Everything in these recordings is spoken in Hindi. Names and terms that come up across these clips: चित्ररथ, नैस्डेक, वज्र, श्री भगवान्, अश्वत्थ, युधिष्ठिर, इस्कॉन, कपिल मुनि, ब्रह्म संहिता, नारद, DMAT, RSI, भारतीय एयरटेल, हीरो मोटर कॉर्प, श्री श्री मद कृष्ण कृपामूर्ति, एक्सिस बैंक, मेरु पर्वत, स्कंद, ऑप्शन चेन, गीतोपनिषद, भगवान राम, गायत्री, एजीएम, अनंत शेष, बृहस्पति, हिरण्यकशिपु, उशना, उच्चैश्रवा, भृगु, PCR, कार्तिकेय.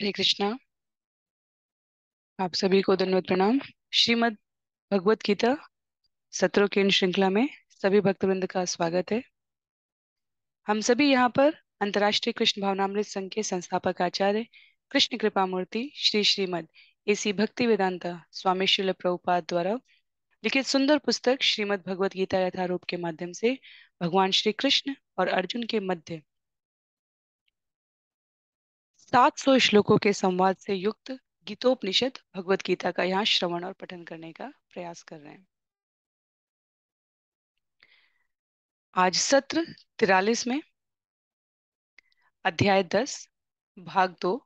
हरे कृष्णा, आप सभी को दंडवत प्रणाम। श्रीमद् भगवद गीता सत्रों की इन श्रृंखला में सभी भक्तवृंद का स्वागत है। हम सभी यहाँ पर अंतरराष्ट्रीय कृष्ण भावनामृत संघ के संस्थापक आचार्य कृष्ण कृपा मूर्ति श्री श्रीमद एसी भक्ति वेदांता स्वामी श्रील प्रभुपाद द्वारा लिखित सुंदर पुस्तक श्रीमद् भगवद गीता यथारूप के माध्यम से भगवान श्री कृष्ण और अर्जुन के मध्य 700 श्लोकों के संवाद से युक्त गीतोपनिषद भगवद गीता का यहाँ श्रवण और पठन करने का प्रयास कर रहे हैं। आज सत्र 43 में अध्याय 10 भाग 2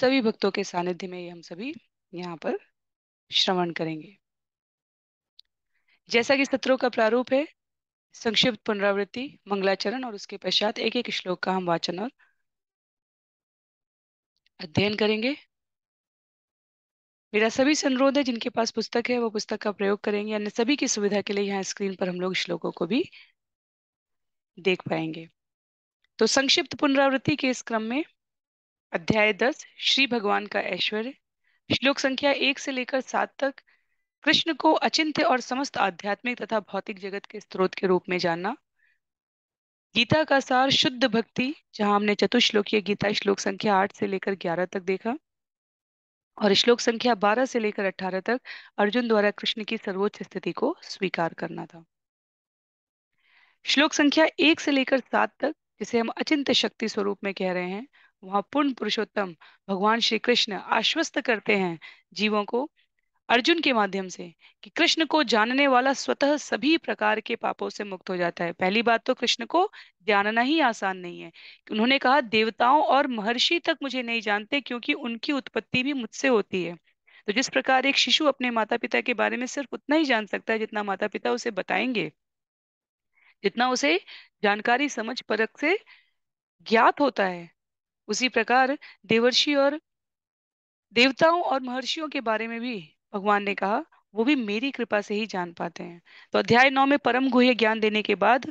सभी भक्तों के सानिध्य में हम सभी यहाँ पर श्रवण करेंगे। जैसा कि सत्रों का प्रारूप है, संक्षिप्त पुनरावृत्ति, मंगलाचरण और उसके पश्चात एक एक श्लोक का हम वाचन और अध्ययन करेंगे। मेरा सभी से अनुरोध है, जिनके पास पुस्तक है वो पुस्तक का प्रयोग करेंगे, अन्य सभी की सुविधा के लिए यहाँ स्क्रीन पर हम लोग श्लोकों को भी देख पाएंगे। तो संक्षिप्त पुनरावृत्ति के इस क्रम में अध्याय 10 श्री भगवान का ऐश्वर्य, श्लोक संख्या 1 से लेकर 7 तक कृष्ण को अचिंत्य और समस्त आध्यात्मिक तथा भौतिक जगत के स्रोत के रूप में जानना, गीता का सार शुद्ध भक्ति, जहां हमने चतुश्लोकीय गीता श्लोक संख्या 8 से लेकर 11 तक देखा, और श्लोक संख्या 12 से लेकर 18 तक अर्जुन द्वारा कृष्ण की सर्वोच्च स्थिति को स्वीकार करना था। श्लोक संख्या 1 से लेकर 7 तक, जिसे हम अचिंत्य शक्ति स्वरूप में कह रहे हैं, वहां पूर्ण पुरुषोत्तम भगवान श्री कृष्ण आश्वस्त करते हैं जीवों को अर्जुन के माध्यम से कि कृष्ण को जानने वाला स्वतः सभी प्रकार के पापों से मुक्त हो जाता है। पहली बात तो कृष्ण को जानना ही आसान नहीं है। उन्होंने कहा, देवताओं और महर्षि तक मुझे नहीं जानते क्योंकि उनकी उत्पत्ति भी मुझसे होती है। तो जिस प्रकार एक शिशु अपने माता पिता के बारे में सिर्फ उतना ही जान सकता है जितना माता पिता उसे बताएंगे, जितना उसे जानकारी समझ परख से ज्ञात होता है, उसी प्रकार देवर्षि और देवताओं और महर्षियों के बारे में भी भगवान ने कहा वो भी मेरी कृपा से ही जान पाते हैं। तो अध्याय 9 में परम गुह्य ज्ञान देने के बाद,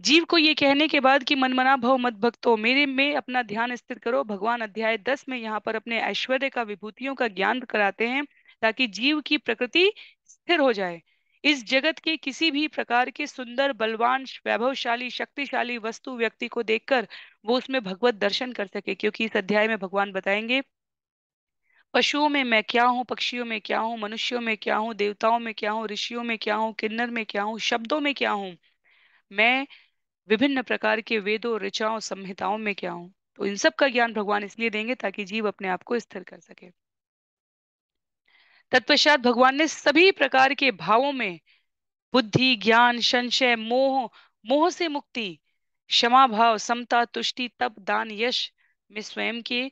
जीव को ये कहने के बाद कि मनमना भव मत भक्तो, मेरे में अपना ध्यान स्थिर करो, भगवान अध्याय 10 में यहाँ पर अपने ऐश्वर्य का, विभूतियों का ज्ञान कराते हैं ताकि जीव की प्रकृति स्थिर हो जाए। इस जगत के किसी भी प्रकार के सुंदर, बलवान, वैभवशाली, शक्तिशाली वस्तु, व्यक्ति को देखकर वो उसमें भगवत दर्शन कर सके, क्योंकि इस अध्याय में भगवान बताएंगे पशुओं में मैं क्या हूँ, पक्षियों में क्या हूँ, मनुष्यों में क्या हूँ, देवताओं में क्या हूँ, ऋषियों में क्या हूँ, किन्नर में क्या हूँ, शब्दों में क्या हूँ, मैं विभिन्न प्रकार के वेदों, ऋचाओं, संहिताओं में क्या हूँ। तो इन सब का ज्ञान भगवान इसलिए देंगे ताकि जीव अपने आप को स्थिर कर सके। तत्पश्चात भगवान ने सभी प्रकार के भावों में बुद्धि, ज्ञान, संशय, मोह से मुक्ति, क्षमा भाव, समता, तुष्टि, तप, दान, यश में स्वयं के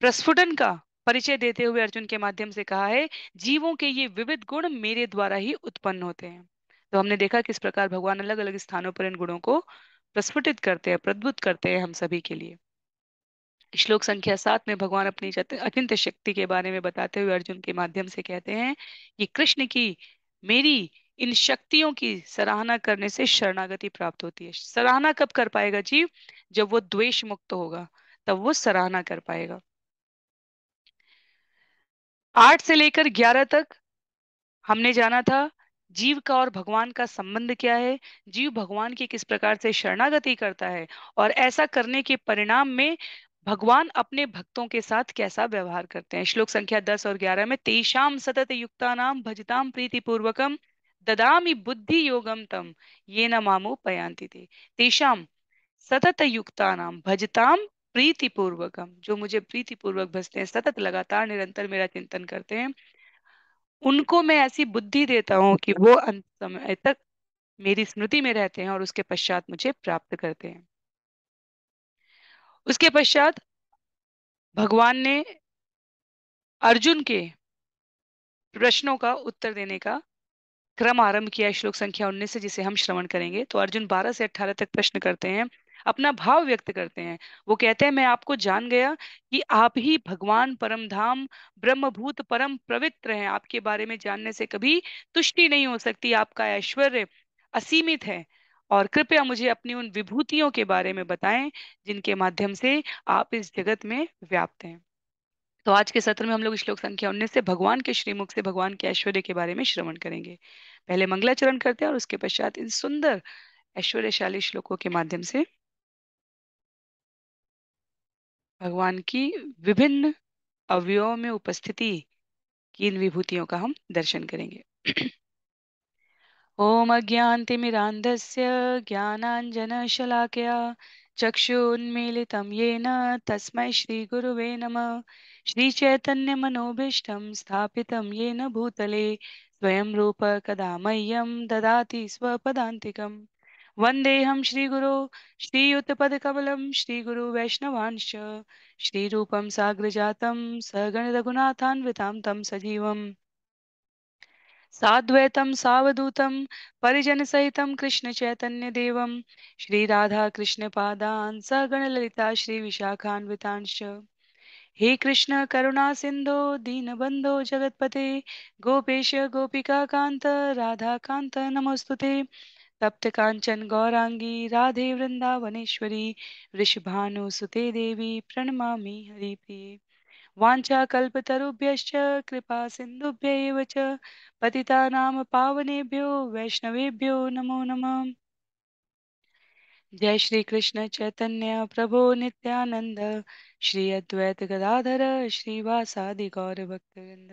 प्रस्फुटन का परिचय देते हुए अर्जुन के माध्यम से कहा है, जीवों के ये विविध गुण मेरे द्वारा ही उत्पन्न होते हैं। तो हमने देखा किस प्रकार भगवान अलग अलग स्थानों पर इन गुणों को प्रस्फुटित करते हैं, प्रद्युत करते हैं हम सभी के लिए। श्लोक संख्या 7 में भगवान अपनी अचिंत्य शक्ति के बारे में बताते हुए अर्जुन के माध्यम से कहते हैं कि कृष्ण की, मेरी इन शक्तियों की सराहना करने से शरणागति प्राप्त होती है। सराहना कब कर पाएगा जीव? जब वो द्वेष मुक्त होगा, तब वो सराहना कर पाएगा। 8 से लेकर 11 तक हमने जाना था जीव का और भगवान का संबंध क्या है, जीव भगवान की किस प्रकार से शरणागति करता है और ऐसा करने के परिणाम में भगवान अपने भक्तों के साथ कैसा व्यवहार करते हैं। श्लोक संख्या 10 और 11 में तेषाम सतत युक्तानाम भजताम प्रीतिपूर्वकम ददामि बुद्धि योगम तम ये न मामो पयांति ते। तेषाम सतत युक्तानाम भजताम प्रीतिपूर्वकम, जो मुझे प्रीतिपूर्वक भजते हैं, सतत लगातार निरंतर मेरा चिंतन करते हैं, उनको मैं ऐसी बुद्धि देता हूं कि वो अंत समय तक मेरी स्मृति में रहते हैं और उसके पश्चात मुझे प्राप्त करते हैं। उसके पश्चात भगवान ने अर्जुन के प्रश्नों का उत्तर देने का क्रम आरंभ किया श्लोक संख्या 19 से, जिसे हम श्रवण करेंगे। तो अर्जुन 12 से 18 तक प्रश्न करते हैं, अपना भाव व्यक्त करते हैं। वो कहते हैं, मैं आपको जान गया कि आप ही भगवान परमधाम ब्रह्मभूत परम पवित्र हैं। आपके बारे में जानने से कभी तुष्टि नहीं हो सकती। आपका ऐश्वर्य असीमित है और कृपया मुझे अपनी उन विभूतियों के बारे में बताएं जिनके माध्यम से आप इस जगत में व्याप्त हैं। तो आज के सत्र में हम लोग श्लोक संख्या 19 से भगवान के श्रीमुख से भगवान के ऐश्वर्य के बारे में श्रवण करेंगे। पहले मंगलाचरण करते हैं और उसके पश्चात इन सुंदर ऐश्वर्यशाली श्लोकों के माध्यम से भगवान की विभिन्न अवयवों में उपस्थिति की इन विभूतियों का हम दर्शन करेंगे। ओम अज्ञानतिमिरांधस्य ज्ञानांजनशलाकया चक्षुन्मीलितं येन तस्मै श्रीगुरुवे नमः। श्रीचैतन्यमनोभीष्टं स्थापितं येन भूतले स्वयं रूप कदा मह्यं ददाति स्वपदान्तिकं। वन्देहं श्रीगुरो श्रीयुतपदकमलं श्रीगुरुवैष्णवांश्च श्रीरूपं साग्रजातं सगणरघुनाथान्वितां तं सजीवम् साद्वैतं सावधूतं परिजनसहितं कृष्ण चैतन्य देवं श्री राधा कृष्ण पादान् सगण ललिता श्री विशाखान्वितांश्च। हे कृष्ण करुणा सिंधो दीनबंधो जगतपते गोपेश गोपिका कांत राधा कांत नमोस्तुते। तप्त कांचन गौरांगी राधे वृंदावनेश्वरी वृषभानुसुते देवी प्रणमामि हरिप्रिये। वांछा कल्पतरुभ्यश्च कृपा सिंधुभ्यैव च पतितानां पावनेभ्यो वैष्णवेभ्यो नमो नमः। जय श्री कृष्ण चैतन्य प्रभो नित्यानंद श्री अद्वैत गदाधर श्रीवासादि गौर भक्तवृंद।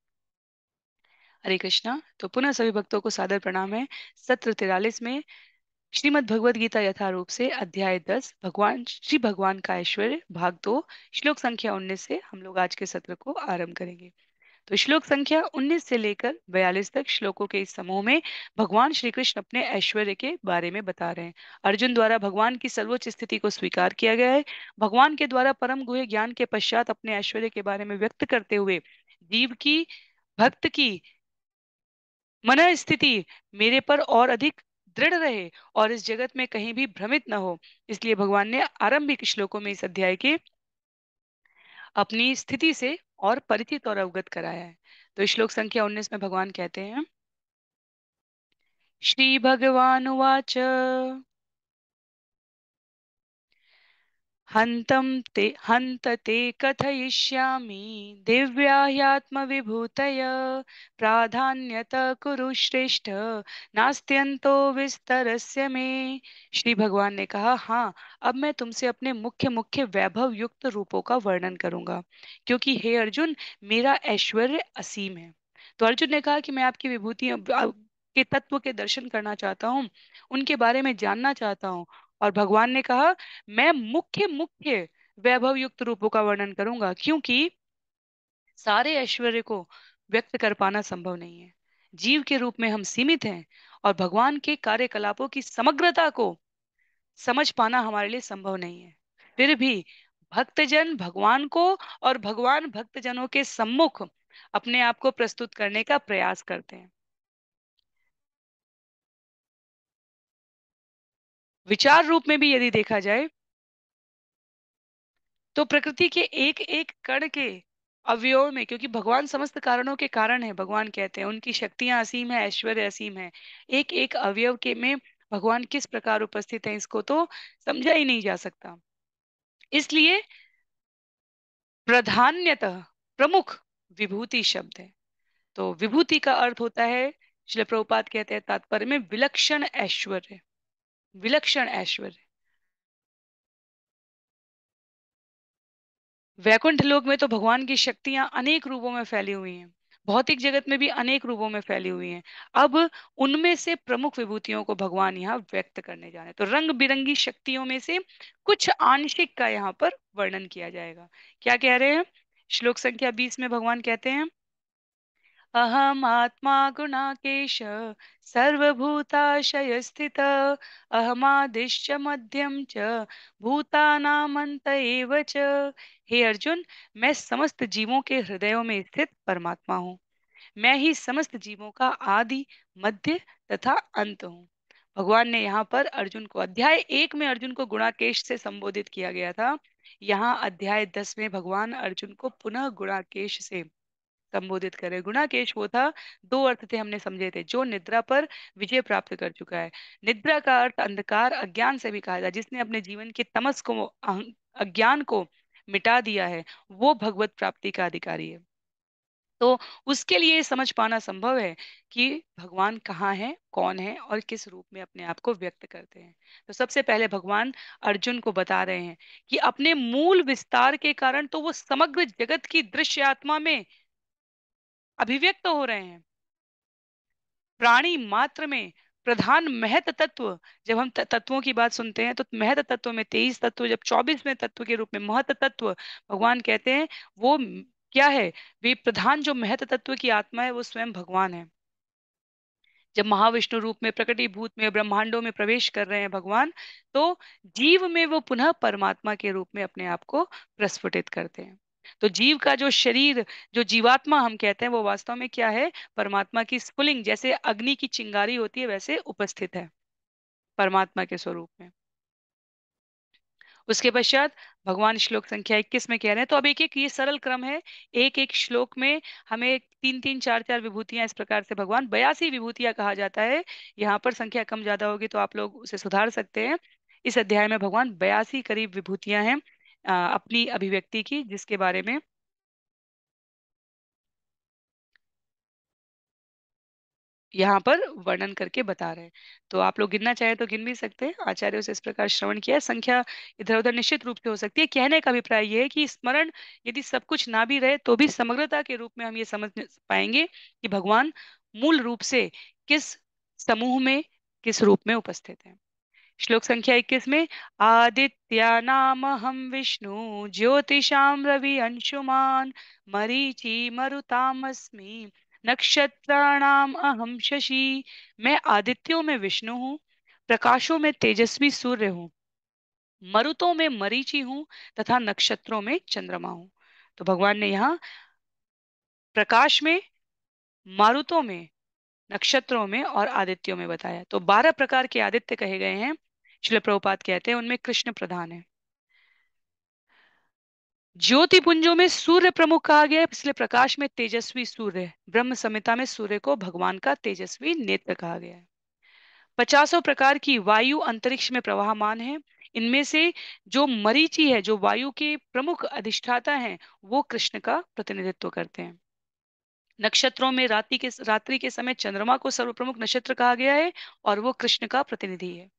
हरे कृष्णा। तो पुनः सभी भक्तों को सादर प्रणाम है। सत्र 43 में श्रीमद् भगवद गीता यथारूप से अध्याय 10 भगवान श्री भगवान का ऐश्वर्य भाग 2 श्लोक संख्या 19 से हम लोग आज के सत्र को आरंभ करेंगे। तो श्लोक संख्या 19 से लेकर 42 तक श्लोकों के इस समूह में भगवान श्री कृष्ण अपने ऐश्वर्य के बारे में बता रहे हैं। अर्जुन द्वारा भगवान की सर्वोच्च स्थिति को स्वीकार किया गया है। भगवान के द्वारा परम गुह्य ज्ञान के पश्चात अपने ऐश्वर्य के बारे में व्यक्त करते हुए जीव की भक्त की मन स्थिति मेरे पर और अधिक दृढ़ रहे और इस जगत में कहीं भी भ्रमित न हो, इसलिए भगवान ने आरंभिक श्लोकों में इस अध्याय के अपनी स्थिति से और परिचित और अवगत कराया है। तो श्लोक संख्या 19 में भगवान कहते हैं, श्री भगवान उवाच हंत ते कथयिष्यामि दिव्या ह्यात्म विभूतय प्राधान्यत कुरु श्रेष्ठ नास्त्यंतो विस्तरस्य में। श्री भगवान ने कहा, हाँ अब मैं तुमसे अपने मुख्य मुख्य वैभव युक्त रूपों का वर्णन करूंगा, क्योंकि हे अर्जुन मेरा ऐश्वर्य असीम है। तो अर्जुन ने कहा कि मैं आपकी विभूतियों के तत्व के दर्शन करना चाहता हूँ, उनके बारे में जानना चाहता हूँ। और भगवान ने कहा मैं मुख्य मुख्य वैभव युक्त रूपों का वर्णन करूंगा, क्योंकि सारे ऐश्वर्य को व्यक्त कर पाना संभव नहीं है। जीव के रूप में हम सीमित हैं और भगवान के कार्यकलापों की समग्रता को समझ पाना हमारे लिए संभव नहीं है। फिर भी भक्तजन भगवान को और भगवान भक्तजनों के सम्मुख अपने आप को प्रस्तुत करने का प्रयास करते हैं। विचार रूप में भी यदि देखा जाए तो प्रकृति के एक एक कण के अवयव में, क्योंकि भगवान समस्त कारणों के कारण है, भगवान कहते हैं उनकी शक्तियां असीम है, ऐश्वर्य असीम है। एक एक अवयव के में भगवान किस प्रकार उपस्थित है इसको तो समझा ही नहीं जा सकता। इसलिए प्रधान्यतः प्रमुख विभूति शब्द है। तो विभूति का अर्थ होता है, श्रील प्रभुपाद कहते हैं तात्पर्य में, विलक्षण ऐश्वर्य। विलक्षण ऐश्वर्य। वैकुंठ लोक में तो भगवान की शक्तियां अनेक रूपों में फैली हुई हैं, भौतिक जगत में भी अनेक रूपों में फैली हुई हैं। अब उनमें से प्रमुख विभूतियों को भगवान यहाँ व्यक्त करने जा रहे हैं। तो रंग बिरंगी शक्तियों में से कुछ आंशिक का यहाँ पर वर्णन किया जाएगा। क्या कह रहे हैं? श्लोक संख्या 20 में भगवान कहते हैं, अहम आत्मा गुणाकेश सर्वभूताशय स्थित अहमादिश्च मध्यम च भूतानामन्त एव च। हे अर्जुन, मैं समस्त जीवों के हृदयों में स्थित परमात्मा हूँ। मैं ही समस्त जीवों का आदि, मध्य तथा अंत हूँ। भगवान ने यहाँ पर अर्जुन को, अध्याय 1 में अर्जुन को गुणाकेश से संबोधित किया गया था, यहाँ अध्याय 10 में भगवान अर्जुन को पुनः गुणाकेश से संबोधित कर रहे। गुणाकेश वो था, दो अर्थ थे हमने समझे थे, जो निद्रा पर विजय प्राप्त कर चुका है। निद्रा का अर्थ अंधकार, अज्ञान से भी कहा जाता है। जिसने अपने जीवन के तमस को, अज्ञान को मिटा दिया है, वो भगवत प्राप्ति का अधिकारी है। तो उसके लिए समझ पाना संभव है कि भगवान कहाँ है, कौन है और किस रूप में अपने आप को व्यक्त करते हैं। तो सबसे पहले भगवान अर्जुन को बता रहे हैं कि अपने मूल विस्तार के कारण तो वो समग्र जगत की दृश्य आत्मा में अभिव्यक्त हो रहे हैं। प्राणी मात्र में प्रधान महत तत्व, जब हम तत्वों की बात सुनते हैं तो महत तत्व में 23 तत्व, जब 24वें तत्व के रूप में महत तत्व भगवान कहते हैं, वो क्या है? वे प्रधान जो महत तत्व की आत्मा है वो स्वयं भगवान है। जब महाविष्णु रूप में प्रकटीभूत में ब्रह्मांडों में प्रवेश कर रहे हैं भगवान, तो जीव में वो पुनः परमात्मा के रूप में अपने आप को प्रस्फुटित करते हैं। तो जीव का जो शरीर, जो जीवात्मा हम कहते हैं, वो वास्तव में क्या है? परमात्मा की स्फुलिंग, जैसे अग्नि की चिंगारी होती है वैसे उपस्थित है परमात्मा के स्वरूप में। उसके पश्चात भगवान श्लोक संख्या 21 में कह रहे हैं, तो अब एक एक, ये सरल क्रम है, एक एक श्लोक में हमें 3-3, 4-4 विभूतियां, इस प्रकार से भगवान, 82 विभूतियां कहा जाता है, यहाँ पर संख्या कम ज्यादा होगी तो आप लोग उसे सुधार सकते हैं। इस अध्याय में भगवान 82 करीब विभूतियां हैं अपनी अभिव्यक्ति की, जिसके बारे में यहाँ पर वर्णन करके बता रहे हैं। तो आप लोग गिनना चाहे तो गिन भी सकते हैं। आचार्यों से इस प्रकार श्रवण किया है। संख्या इधर उधर निश्चित रूप से हो सकती है। कहने का अभिप्राय यह है कि स्मरण यदि सब कुछ ना भी रहे तो भी समग्रता के रूप में हम ये समझ पाएंगे कि भगवान मूल रूप से किस समूह में, किस रूप में उपस्थित है। श्लोक संख्या 21 में आदित्या नाम हम विष्णु ज्योतिषाम रवि अंशुमान मरीचि मरुतामस्मि नक्षत्राणाम अहम शशि। मैं आदित्यों में विष्णु हूँ, प्रकाशों में तेजस्वी सूर्य हूँ, मरुतों में मरीचि हूँ तथा नक्षत्रों में चंद्रमा हूँ। तो भगवान ने यहाँ प्रकाश में, मारुतों में, नक्षत्रों में और आदित्यों में बताया। तो 12 प्रकार के आदित्य कहे गए हैं। श्रील प्रभुपाद कहते हैं उनमें कृष्ण प्रधान है। ज्योति पुंजों में सूर्य प्रमुख कहा गया है, इसलिए प्रकाश में तेजस्वी सूर्य, ब्रह्म संहिता में सूर्य को भगवान का तेजस्वी नेत्र कहा गया है। 50 प्रकार की वायु अंतरिक्ष में प्रवाहमान है। इनमें से जो मरीचि है, जो वायु के प्रमुख अधिष्ठाता हैं, वो कृष्ण का प्रतिनिधित्व करते हैं। नक्षत्रों में रात्रि के समय चंद्रमा को सर्वप्रमुख नक्षत्र कहा गया है और वो कृष्ण का प्रतिनिधि है।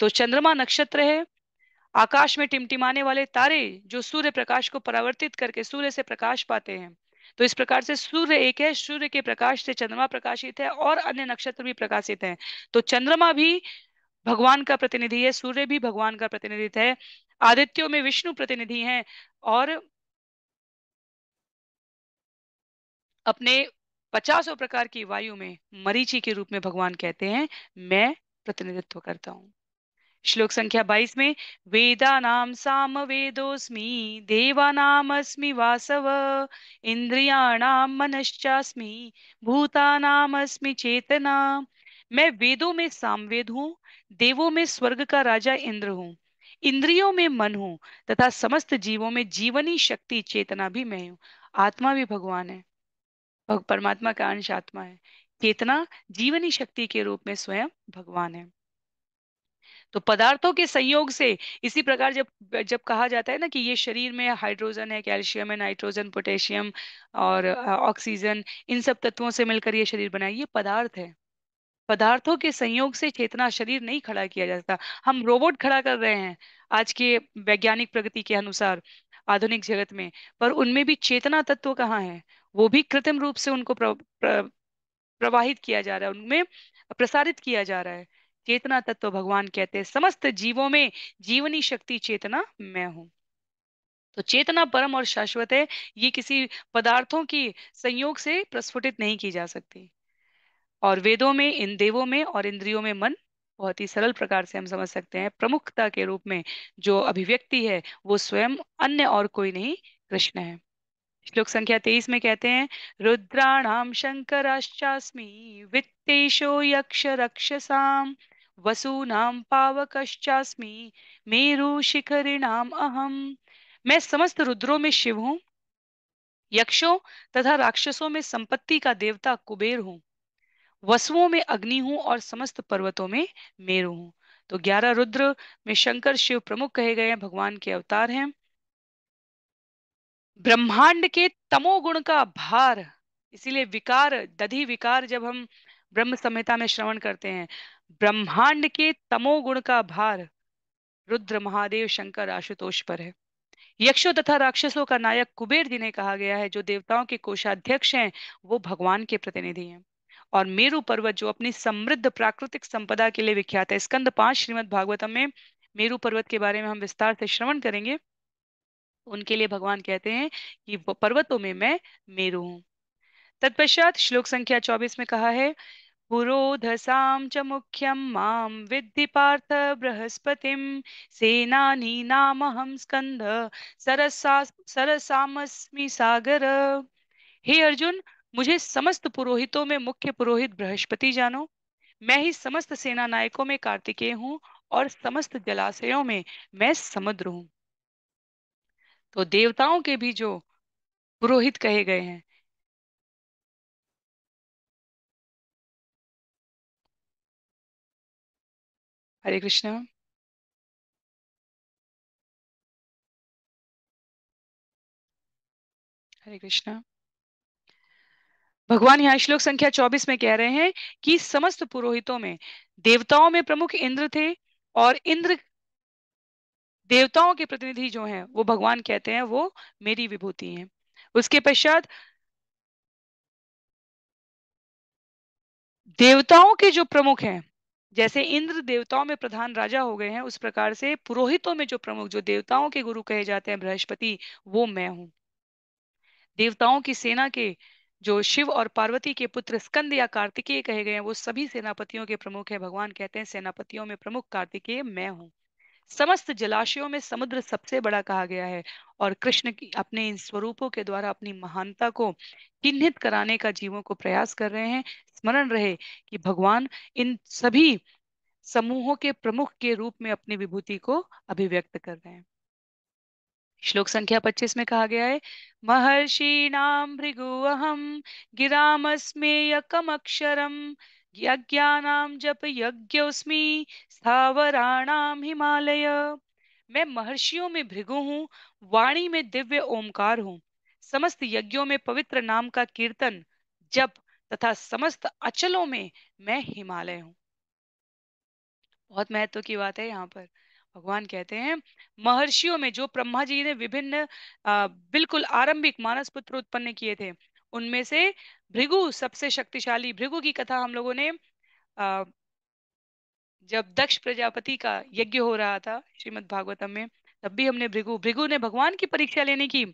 तो चंद्रमा नक्षत्र है। आकाश में टिमटिमाने वाले तारे, जो सूर्य प्रकाश को परावर्तित करके सूर्य से प्रकाश पाते हैं। तो इस प्रकार से सूर्य एक है, सूर्य के प्रकाश से चंद्रमा प्रकाशित है और अन्य नक्षत्र भी प्रकाशित हैं। तो चंद्रमा भी भगवान का प्रतिनिधि है, सूर्य भी भगवान का प्रतिनिधित्व है। आदित्यों में विष्णु प्रतिनिधि हैं और अपने 50 प्रकार की वायु में मरीचि के रूप में भगवान कहते हैं मैं प्रतिनिधित्व करता हूँ। श्लोक संख्या 22 में वेदानाम सामवेदोस्मि देवानामस्मि वासव इंद्रियाणाम मनश्चास्मि भूतानामस्मि चेतना। मैं वेदों में सामवेद हूँ, देवों में स्वर्ग का राजा इंद्र हूँ, इंद्रियों में मन हूँ तथा समस्त जीवों में जीवनी शक्ति चेतना भी मैं हूँ। आत्मा भी भगवान है, परमात्मा का अंश आत्मा है। चेतना जीवनी शक्ति के रूप में स्वयं भगवान है। तो पदार्थों के संयोग से, इसी प्रकार जब कहा जाता है ना कि ये शरीर में हाइड्रोजन है, कैल्शियम है, नाइट्रोजन, पोटेशियम और ऑक्सीजन, इन सब तत्वों से मिलकर ये शरीर बना है। ये पदार्थ है। पदार्थों के संयोग से चेतना, शरीर नहीं खड़ा किया जाता। हम रोबोट खड़ा कर रहे हैं आज के वैज्ञानिक प्रगति के अनुसार आधुनिक जगत में, पर उनमें भी चेतना तत्व कहाँ है? वो भी कृत्रिम रूप से उनको प्रवाहित किया जा रहा है, उनमें प्रसारित किया जा रहा है। चेतना तत्व भगवान कहते हैं समस्त जीवों में जीवनी शक्ति चेतना मैं हूं। तो चेतना परम और शाश्वत है, ये किसी पदार्थों की संयोग से प्रस्फुटित नहीं की जा सकती। और वेदों में, इन देवों में और इंद्रियों में मन बहुत ही सरल प्रकार से हम समझ सकते हैं। प्रमुखता के रूप में जो अभिव्यक्ति है वो स्वयं अन्य और कोई नहीं कृष्ण है। श्लोक संख्या 23 में कहते हैं, रुद्राणाम शंकराश्चास्मि वित्तेशो यक्ष रक्षसाम वसूनाम पावकश्चास्मि मेरु शिखरिणाम अहम। मैं समस्त रुद्रों में शिव हूँ, यक्षों तथा राक्षसों में संपत्ति का देवता कुबेर हूँ, वसुओं में अग्नि हूँ और समस्त पर्वतों में मेरु हूँ। तो 11 रुद्र में शंकर शिव प्रमुख कहे गए हैं, भगवान के अवतार हैं। ब्रह्मांड के तमोगुण का भार, इसीलिए विकार, दधि विकार जब हम ब्रह्म संहिता में श्रवण करते हैं, ब्रह्मांड के तमोगुण का भार रुद्र महादेव शंकर आशुतोष पर है। यक्षों तथा राक्षसों का नायक कुबेर जिन्हें कहा गया है, जो देवताओं के कोषाध्यक्ष हैं, वो भगवान के प्रतिनिधि हैं। और मेरु पर्वत जो अपनी समृद्ध प्राकृतिक संपदा के लिए विख्यात है, स्कंद 5 श्रीमद् भागवतम में मेरु पर्वत के बारे में हम विस्तार से श्रवण करेंगे। उनके लिए भगवान कहते हैं कि पर्वतों में मैं मेरु हूँ। तत्पश्चात श्लोक संख्या 24 में कहा है, पुरोधसाम च मुख्यम माम विद्धि पार्थ बृहस्पतिम सेनानी नामहं स्कंध सरसामस्मि सागर। हे अर्जुन, मुझे समस्त पुरोहितों में मुख्य पुरोहित बृहस्पति जानो। मैं ही समस्त सेना नायकों में कार्तिकेय हूँ और समस्त जलाशयों में मैं समुद्र हूँ। तो देवताओं के भी जो पुरोहित कहे गए हैं, हरे कृष्णा, हरे कृष्णा। भगवान यहाँ श्लोक संख्या 24 में कह रहे हैं कि समस्त पुरोहितों में, देवताओं में प्रमुख इंद्र थे और इंद्र देवताओं के प्रतिनिधि जो हैं वो भगवान कहते हैं वो मेरी विभूति हैं। उसके पश्चात देवताओं के जो प्रमुख हैं, जैसे इंद्र देवताओं में प्रधान राजा हो गए हैं, उस प्रकार से पुरोहितों में जो प्रमुख, जो देवताओं के गुरु कहे जाते हैं बृहस्पति, वो मैं हूँ। देवताओं की सेना के जो शिव और पार्वती के पुत्र स्कंद या कार्तिकेय कहे गए हैं, वो सभी सेनापतियों के प्रमुख है। भगवान कहते हैं सेनापतियों में प्रमुख कार्तिकेय मैं हूँ। समस्त जलाशयों में समुद्र सबसे बड़ा कहा गया है। और कृष्ण की अपने इन स्वरूपों के द्वारा अपनी महानता को चिन्हित कराने का जीवों को प्रयास कर रहे हैं। स्मरण रहे कि भगवान इन सभी समूहों के प्रमुख के रूप में अपनी विभूति को अभिव्यक्त कर रहे हैं। श्लोक संख्या 25 में कहा गया है, महर्षीणाम भृगु अहम गिरामस्मेय कम अक्षरम यज्ञानाम जप यज्ञोस्मि स्थावराणाम हिमालय। मैं महर्षियों में भृगु हूँ, वाणी में दिव्य ओमकार हूँ, समस्त यज्ञों में पवित्र नाम का कीर्तन जप तथा समस्त अचलों में मैं हिमालय हूँ। बहुत महत्व की बात है, यहाँ पर भगवान कहते हैं महर्षियों में, जो ब्रह्मा जी ने विभिन्न बिल्कुल आरंभिक मानस पुत्र उत्पन्न किए थे, उनमें से भृगु सबसे शक्तिशाली। भृगु की कथा हम लोगों ने जब दक्ष प्रजापति का यज्ञ हो रहा था श्रीमद् भागवतम में, तब भी हमने भृगु ने भगवान की परीक्षा लेने की,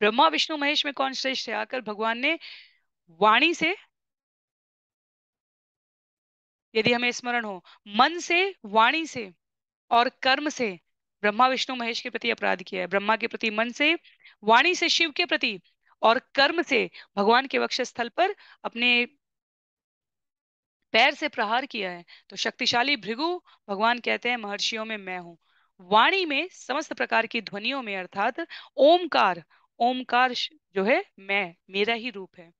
ब्रह्मा विष्णु महेश में कौन श्रेष्ठ है, आकर भगवान ने वाणी से, यदि हमें स्मरण हो, मन से, वाणी से और कर्म से ब्रह्मा विष्णु महेश के प्रति अपराध किया है। ब्रह्मा के प्रति मन से, वाणी से शिव के प्रति और कर्म से भगवान के वक्षस्थल पर अपने पैर से प्रहार किया है। तो शक्तिशाली भृगु, भगवान कहते हैं महर्षियों में मैं हूँ। वाणी में समस्त प्रकार की ध्वनियों में, अर्थात ओमकार, ओमकार जो है मैं, मेरा ही रूप है।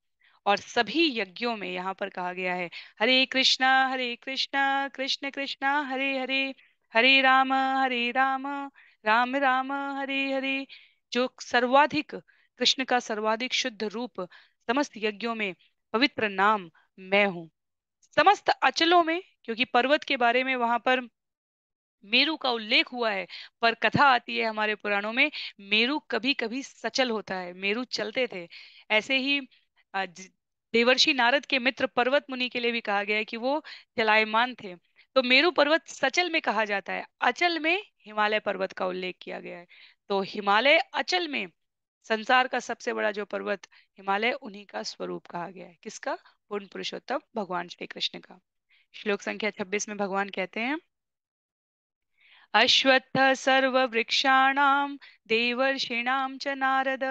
और सभी यज्ञों में यहाँ पर कहा गया है, हरे कृष्णा हरे कृष्णा कृष्ण कृष्णा हरे हरे, हरे राम राम राम हरे हरे। जो सर्वाधिक कृष्ण का सर्वाधिक शुद्ध रूप, समस्त यज्ञों में पवित्र नाम मैं हूँ। समस्त अचलों में, क्योंकि पर्वत के बारे में वहां पर मेरु का उल्लेख हुआ है, पर कथा आती है हमारे पुराणों में मेरु कभी कभी सचल होता है, मेरु चलते थे। ऐसे ही देवर्षि नारद के मित्र पर्वत मुनि के लिए भी कहा गया है कि वो चलायमान थे। तो मेरु पर्वत सचल में कहा जाता है, अचल में हिमालय पर्वत का उल्लेख किया गया है। तो हिमालय अचल में संसार का सबसे बड़ा जो पर्वत हिमालय, उन्हीं का स्वरूप कहा गया है। किसका? पूर्ण पुरुषोत्तम भगवान श्री कृष्ण का। श्लोक संख्या 26 में भगवान कहते हैं, अश्वत्थ सर्व वृक्षाणाम देवर्षिणाम च नारद,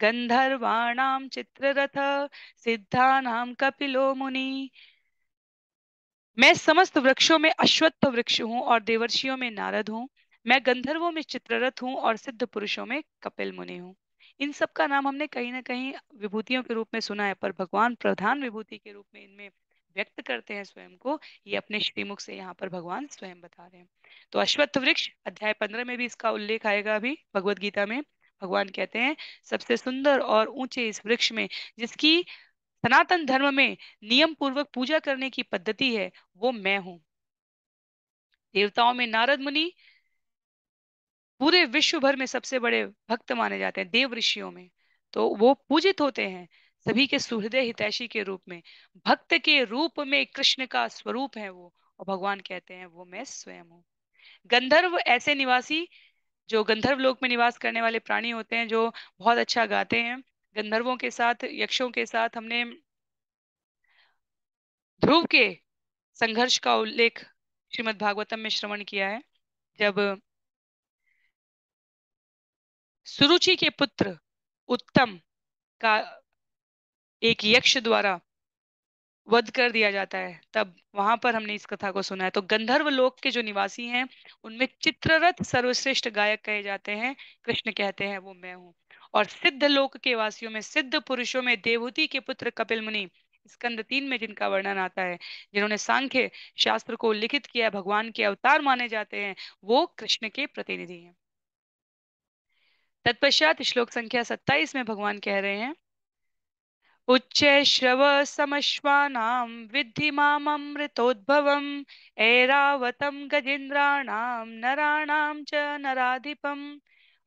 गंधर्वाणाम चित्ररथ, सिद्धानाम कपिलो मुनि। मैं समस्त वृक्षों में अश्वत्थ वृक्ष हूँ और देवर्षियों में नारद हूँ, मैं गंधर्वों में चित्ररथ हूँ और सिद्ध पुरुषों में कपिल मुनि हूँ। इन सब का नाम हमने कहीं ना कहीं विभूतियों के रूप में सुना है, पर भगवान प्रधान विभूति के रूप में इनमें व्यक्त करते हैं स्वयं को, ये अपने श्रीमुख से यहाँ पर भगवान स्वयं बता रहे हैं। तो अश्वत्थ वृक्ष अध्याय 15 में भी इसका उल्लेख आएगा। अभी भगवद गीता में भगवान कहते हैं, सबसे सुंदर और ऊंचे इस वृक्ष में जिसकी सनातन धर्म में नियम पूर्वक पूजा करने की पद्धति है, वो मैं हूं। देवताओं में नारद मुनि पूरे विश्व भर में सबसे बड़े भक्त माने जाते हैं, देव ऋषियों में तो वो पूजित होते हैं सभी के सुहृदय हितैषी के रूप में, भक्त के रूप में कृष्ण का स्वरूप है वो, और भगवान कहते हैं वो मैं स्वयं हूँ। गंधर्व ऐसे निवासी जो गंधर्व लोक में निवास करने वाले प्राणी होते हैं, जो बहुत अच्छा गाते हैं। गंधर्वों के साथ, यक्षों के साथ हमने ध्रुव के संघर्ष का उल्लेख श्रीमद् भागवतम में श्रवण किया है, जब सुरुचि के पुत्र उत्तम का एक यक्ष द्वारा वध कर दिया जाता है, तब वहां पर हमने इस कथा को सुना है। तो गंधर्व लोक के जो निवासी हैं उनमें चित्ररथ सर्वश्रेष्ठ गायक कहे जाते हैं, कृष्ण कहते हैं वो मैं हूँ। और सिद्ध लोक के वासियों में, सिद्ध पुरुषों में देवहूति के पुत्र कपिल मुनि, स्कंद 3 में जिनका वर्णन आता है, जिन्होंने सांख्य शास्त्र को लिखित किया है, भगवान के अवतार माने जाते हैं, वो कृष्ण के प्रतिनिधि हैं। तत्पश्चात श्लोक संख्या 27 में भगवान कह रहे हैं, उच्चै श्रव समश्वानां विद्धि मामृतोद्भवं, ऐरावतं गजेन्द्राणां नराणां च नराधिपं।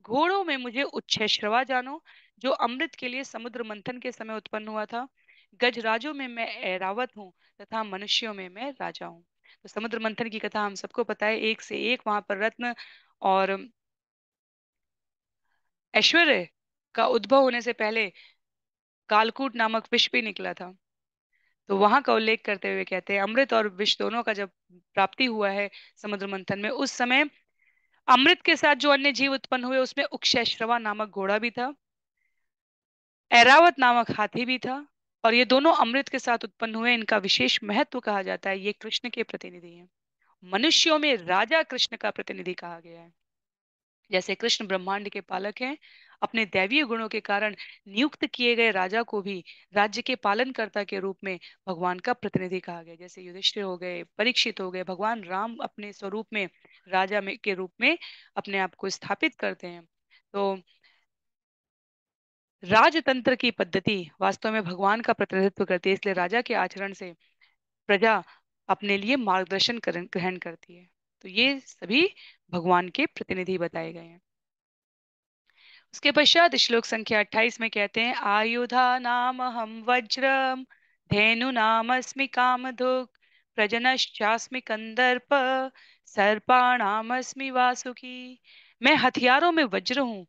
घोड़ों में मुझे उच्चै श्रवा जानो, जो अमृत के लिए समुद्र मंथन के समय उत्पन्न हुआ था। गजराजों में मैं ऐरावत हूँ तथा मनुष्यों में मैं राजा हूँ। तो समुद्र मंथन की कथा हम सबको पता है, एक से एक वहां पर रत्न और ऐश्वर्य का उद्भव होने से पहले कालकूट नामक विष भी निकला था। तो वहां का उल्लेख करते हुए कहते हैं, अमृत और विष दोनों का जब प्राप्ति हुआ है समुद्र मंथन में, उस समय अमृत के साथ जो अन्य जीव उत्पन्न हुए उसमें उक्षैश्रवा नामक घोड़ा भी था, ऐरावत नामक हाथी भी था, और ये दोनों अमृत के साथ उत्पन्न हुए, इनका विशेष महत्व कहा जाता है, ये कृष्ण के प्रतिनिधि है। मनुष्यों में राजा कृष्ण का प्रतिनिधि कहा गया है। जैसे कृष्ण ब्रह्मांड के पालक हैं, अपने दैवीय गुणों के कारण नियुक्त किए गए राजा को भी राज्य के पालनकर्ता के रूप में भगवान का प्रतिनिधि कहा गया। जैसे युधिष्ठिर हो गए, परीक्षित हो गए, भगवान राम अपने स्वरूप में राजा में के रूप में अपने आप को स्थापित करते हैं। तो राजतंत्र की पद्धति वास्तव में भगवान का प्रतिनिधित्व करती है, इसलिए राजा के आचरण से प्रजा अपने लिए मार्गदर्शन ग्रहण करती है। तो ये सभी भगवान के प्रतिनिधि बताए गए हैं। उसके पश्चात श्लोक संख्या 28 में कहते हैं, आयुधा नाम हम वज्रम, धेनु नाम अस्मि कामधुक्, प्रजनश्चास्मि कंदर्प, सर्पाणाम अस्मि वासुकी। मैं हथियारों में वज्र हूँ,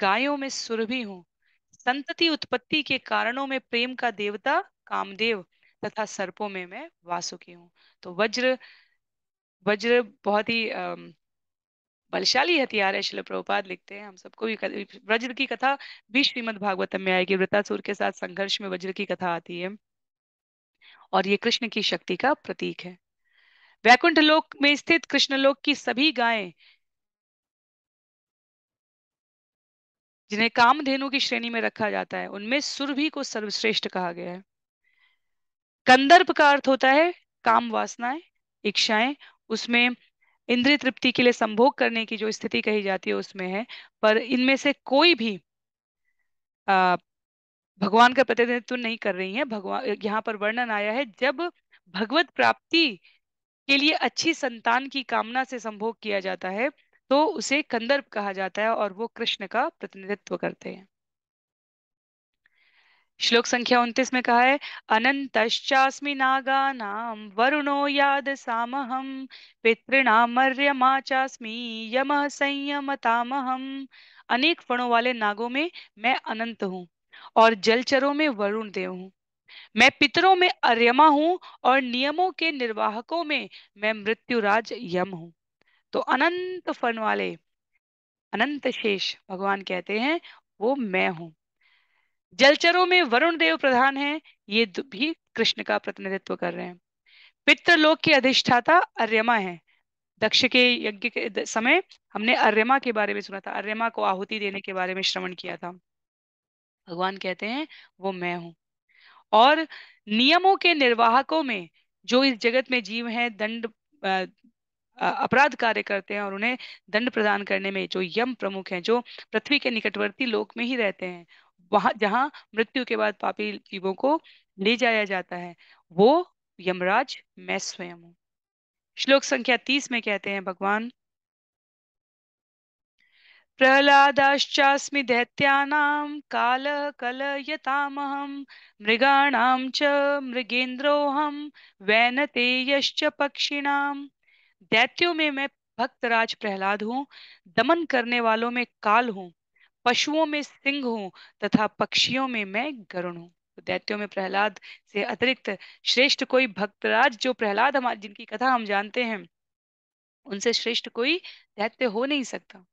गायों में सुरभि हूँ, संतति उत्पत्ति के कारणों में प्रेम का देवता कामदेव तथा सर्पों में मैं वासुकी हूँ। तो वज्र बहुत ही बलशाली हथियार है। शिल प्रभुपाद लिखते हैं, हम सबको भी वज्र की कथा भी श्रीमद् भागवतम में आएगी। वृतासुर के साथ संघर्ष में वज्र की कथा आती है, और ये कृष्ण की शक्ति का प्रतीक है। वैकुंठ लोक में स्थित कृष्णलोक की सभी गायें, जिन्हें कामधेनु की श्रेणी में रखा जाता है, उनमें सुरभि को सर्वश्रेष्ठ कहा गया है। कंदर्प का अर्थ होता है काम वासनाएं, इच्छाएं, उसमें इंद्रिय तृप्ति के लिए संभोग करने की जो स्थिति कही जाती है उसमें है। पर इनमें से कोई भी भगवान का प्रतिनिधित्व नहीं कर रही है। भगवान यहाँ पर वर्णन आया है, जब भगवत प्राप्ति के लिए अच्छी संतान की कामना से संभोग किया जाता है तो उसे कंदर्प कहा जाता है, और वो कृष्ण का प्रतिनिधित्व करते हैं। श्लोक संख्या 29 में कहा है अनंतश्चास्मि नागानां वरुणो याद सामहम पितृणाम अर्यमा चास्मि यमः संयमतामहम। अनेक फणों वाले नागों में मैं अनंत हूँ और जलचरों में वरुण देव हूँ। मैं पितरों में अर्यमा हूँ और नियमों के निर्वाहकों में मैं मृत्युराज यम हूँ। तो अनंत फन वाले अनंत शेष भगवान कहते हैं वो मैं हूँ। जलचरों में वरुण देव प्रधान हैं, ये भी कृष्ण का प्रतिनिधित्व कर रहे हैं। पितृलोक के अधिष्ठाता अर्यमा हैं। दक्ष के यज्ञ के समय हमने अर्यमा के बारे में सुना था, अर्यमा को आहुति देने के बारे में श्रवण किया था। भगवान कहते हैं वो मैं हूँ। और नियमों के निर्वाहकों में जो इस जगत में जीव हैं, दंड अपराध कार्य करते हैं और उन्हें दंड प्रदान करने में जो यम प्रमुख हैं, जो पृथ्वी के निकटवर्ती लोक में ही रहते हैं, वहां जहां मृत्यु के बाद पापी जीवों को ले जाया जाता है, वो यमराज मैं स्वयं हूँ। श्लोक संख्या 30 में कहते हैं भगवान प्रहलादाश्चास्मि दैत्यानां कालः कलयतामहं मृगाणां च मृगेन्द्रोऽहं वैनतेयश्च पक्षिणां। दैत्यों में मैं भक्तराज प्रहलाद हूँ, दमन करने वालों में काल हूँ, पशुओं में सिंह हूँ तथा पक्षियों में मैं गरुण हूँ। तो दैत्यों में प्रहलाद से अतिरिक्त श्रेष्ठ कोई भक्तराज, जो प्रहलाद हमारी जिनकी कथा हम जानते हैं, उनसे श्रेष्ठ कोई दैत्य हो नहीं सकता।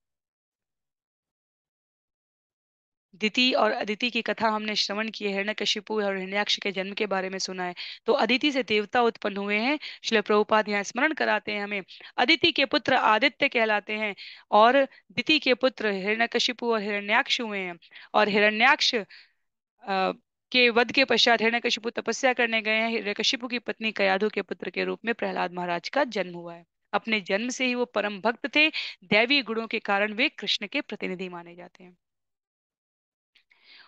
दिति और अदिति की कथा हमने श्रवण की है, हिरणकशिपु और हिरण्याक्ष के जन्म के बारे में सुना है। तो अदिति से देवता उत्पन्न हुए हैं। श्रील प्रभुपाद यहाँ स्मरण कराते हैं हमें, अदिति के पुत्र आदित्य कहलाते हैं और दिति के पुत्र हिरणकशिपु और हिरण्याक्ष हुए हैं। और हिरण्याक्ष के वध के पश्चात हिरण्यकशिपु तपस्या करने गए हैं। हिरण्यकशिपु की पत्नी कयाधु के पुत्र के रूप में प्रहलाद महाराज का जन्म हुआ है। अपने जन्म से ही वो परम भक्त थे। दैवीय गुणों के कारण वे कृष्ण के प्रतिनिधि माने जाते हैं।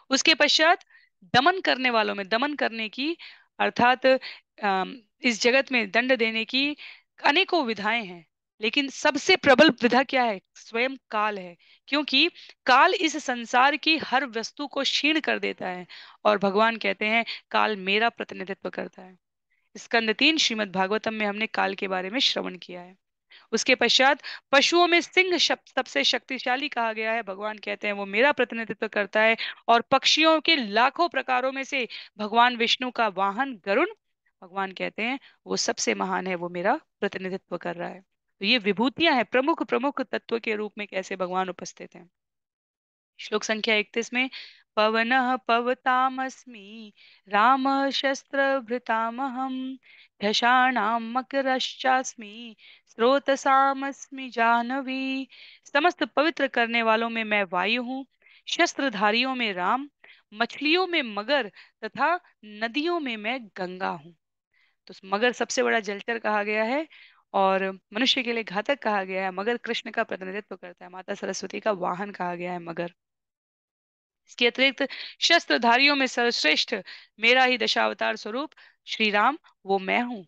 उसके पश्चात दमन करने वालों में, दमन करने की अर्थात इस जगत में दंड देने की अनेकों विधाएं हैं, लेकिन सबसे प्रबल विधा क्या है? स्वयं काल है, क्योंकि काल इस संसार की हर वस्तु को क्षीण कर देता है। और भगवान कहते हैं काल मेरा प्रतिनिधित्व करता है। स्कंद 3 श्रीमद् भागवतम में हमने काल के बारे में श्रवण किया है। उसके पश्चात पशुओं में सिंह सबसे शक्तिशाली कहा गया है। भगवान कहते हैं वो मेरा प्रतिनिधित्व करता है। और पक्षियों के लाखों प्रकारों में से भगवान विष्णु का वाहन गरुण, भगवान कहते हैं वो सबसे महान है, वो मेरा प्रतिनिधित्व कर रहा है। तो ये विभूतियां हैं, प्रमुख प्रमुख तत्व के रूप में कैसे भगवान उपस्थित हैं। श्लोक संख्या 31 में पवनः पवतामस्मि रामः शस्त्रभृतामहं दशानां मकरश्चास्मि स्रोतसामस्मि जाह्नवी। समस्त पवित्र करने वालों में मैं वायु हूँ, शस्त्रधारियों में राम, मछलियों में मगर तथा नदियों में मैं गंगा हूँ। तो मगर सबसे बड़ा जलचर कहा गया है और मनुष्य के लिए घातक कहा गया है। मगर कृष्ण का प्रतिनिधित्व करता है, माता सरस्वती का वाहन कहा गया है मगर। इसके अतिरिक्त शस्त्रधारियों में सर्वश्रेष्ठ मेरा ही दशावतार स्वरूप श्री राम, वो मैं हूँ।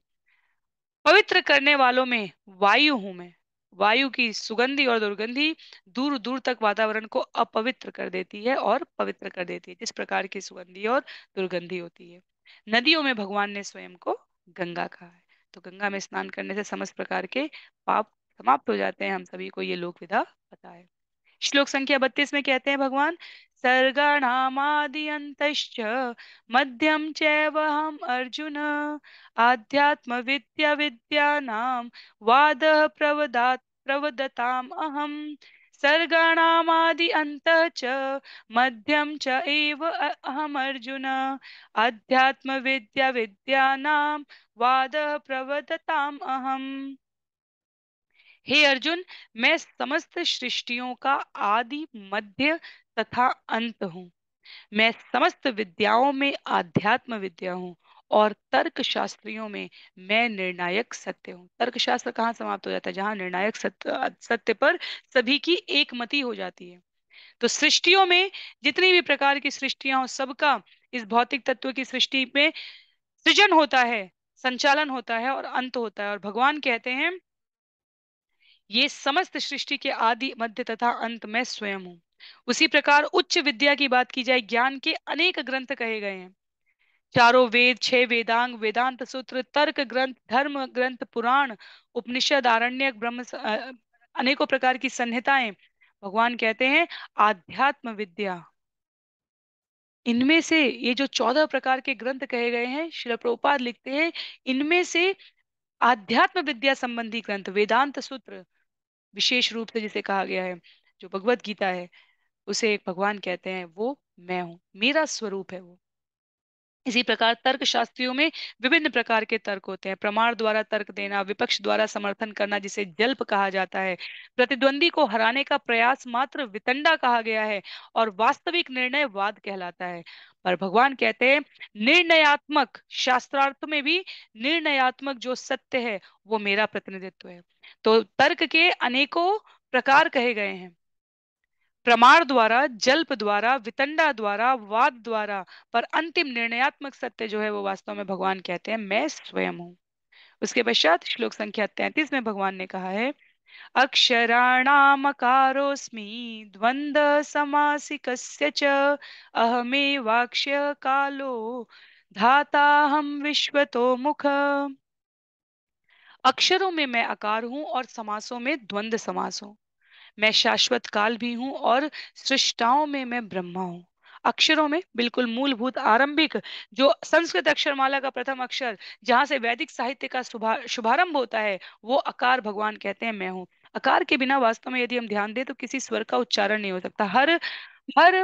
पवित्र करने वालों में वायु हूँ मैं, वायु की सुगंधी और दुर्गंधी दूर दूर तक वातावरण को अपवित्र कर देती है और पवित्र कर देती है, जिस प्रकार की सुगंधी और दुर्गंधी होती है। नदियों में भगवान ने स्वयं को गंगा कहा है। तो गंगा में स्नान करने से समस्त प्रकार के पाप समाप्त हो जाते हैं। हम सभी को ये लोक विधा पता है। श्लोक संख्या 32 में कहते हैं भगवान सर्गाणामादिअन्तश्च मध्यम चैवहम् अर्जुन आध्यात्म विद्या विद्यानां वादः प्रवदताम् अहम् सर्गाणामादिअन्तः च मध्यम च एव अहम् अर्जुन आध्यात्म विद्या विद्यानां वादः प्रवदताम् अहम्। हे अर्जुन, मैं समस्त सृष्टियों का आदि, मध्य तथा अंत हूँ। मैं समस्त विद्याओं में आध्यात्म विद्या हूँ और तर्क शास्त्रियों में मैं निर्णायक सत्य हूँ। तर्क शास्त्र कहाँ समाप्त हो जाता है? जहाँ निर्णायक सत्य पर सभी की एकमति हो जाती है। तो सृष्टियों में जितनी भी प्रकार की सृष्टियां हो, सबका इस भौतिक तत्व की सृष्टि में सृजन होता है, संचालन होता है और अंत होता है। और भगवान कहते हैं ये समस्त सृष्टि के आदि, मध्य तथा अंत में स्वयं हूँ। उसी प्रकार उच्च विद्या की बात की जाए, ज्ञान के अनेक ग्रंथ कहे गए हैं। चारों वेद, 6 वेदांग, वेदांत सूत्र, तर्क ग्रंथ, धर्म ग्रंथ, पुराण, उपनिषद, आरण्यक, ब्रह्म, अनेकों प्रकार की संहिताएं। भगवान कहते हैं आध्यात्म विद्या। इनमें से ये जो 14 प्रकार के ग्रंथ कहे गए हैं, श्रील प्रभुपाद लिखते हैं इनमें से आध्यात्म विद्या संबंधी ग्रंथ, वेदांत सूत्र विशेष रूप से जिसे कहा गया है, जो भगवद गीता है, उसे भगवान कहते हैं वो मैं हूँ, मेरा स्वरूप है वो। इसी प्रकार तर्क शास्त्रियों में विभिन्न प्रकार के तर्क होते हैं। प्रमाण द्वारा तर्क देना, विपक्ष द्वारा समर्थन करना जिसे जल्प कहा जाता है, प्रतिद्वंदी को हराने का प्रयास मात्र वितंडा कहा गया है, और वास्तविक निर्णय वाद कहलाता है। पर भगवान कहते हैं निर्णयात्मक, शास्त्रार्थ में भी निर्णयात्मक जो सत्य है वो मेरा प्रतिनिधित्व है। तो तर्क के अनेकों प्रकार कहे गए हैं, प्रमाण द्वारा, जल्प द्वारा, वितंडा द्वारा, वाद द्वारा, पर अंतिम निर्णयात्मक सत्य जो है वो वास्तव में भगवान कहते हैं मैं स्वयं हूँ। उसके पश्चात श्लोक संख्या 33 में भगवान ने कहा है अक्षराणाम अकारोस्मि द्वंद्व समासिकस्य च अहमेवाक्ष्य कालो धाताहं विश्वतो मुख। अक्षरों में मैं आकार हूँ और समासों में द्वंद्व समास हूँ। मैं शाश्वत काल भी हूँ और सृष्टाओं में मैं ब्रह्मा हूँ। अक्षरों में बिल्कुल मूलभूत आरंभिक जो संस्कृत अक्षरमाला का प्रथम अक्षर, जहाँ से वैदिक साहित्य का शुभारंभ होता है, वो आकार भगवान कहते हैं मैं हूँ। आकार के बिना वास्तव में यदि हम ध्यान दें तो किसी स्वर का उच्चारण नहीं हो सकता। हर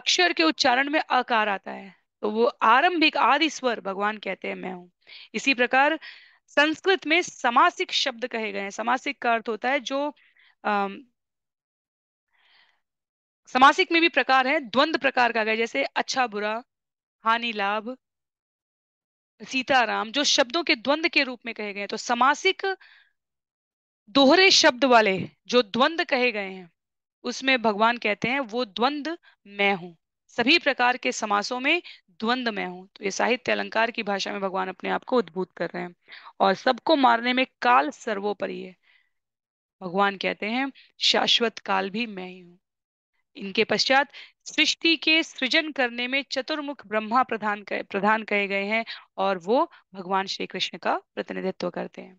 अक्षर के उच्चारण में आकार आता है, तो वो आरंभिक आदि स्वर भगवान कहते हैं मैं हूँ। इसी प्रकार संस्कृत में समासिक शब्द कहे गए हैं। समासिक का अर्थ होता है जो समासिक में भी प्रकार है, द्वंद्व प्रकार का गया, जैसे अच्छा बुरा, हानि लाभ, सीताराम, जो शब्दों के द्वंद्व के रूप में कहे गए हैं। तो समासिक दोहरे शब्द वाले जो द्वंद्व कहे गए हैं उसमें भगवान कहते हैं वो द्वंद्व मैं हूँ। सभी प्रकार के समासों में द्वंद्व मैं हूँ। तो ये साहित्य अलंकार की भाषा में भगवान अपने आप को उद्भूत कर रहे हैं। और सबको मारने में काल सर्वोपरि है। भगवान कहते हैं शाश्वत काल भी मैं ही हूँ। इनके पश्चात सृष्टि के सृजन करने में चतुर्मुख ब्रह्मा प्रधान कहे गए हैं और वो भगवान श्री कृष्ण का प्रतिनिधित्व करते हैं।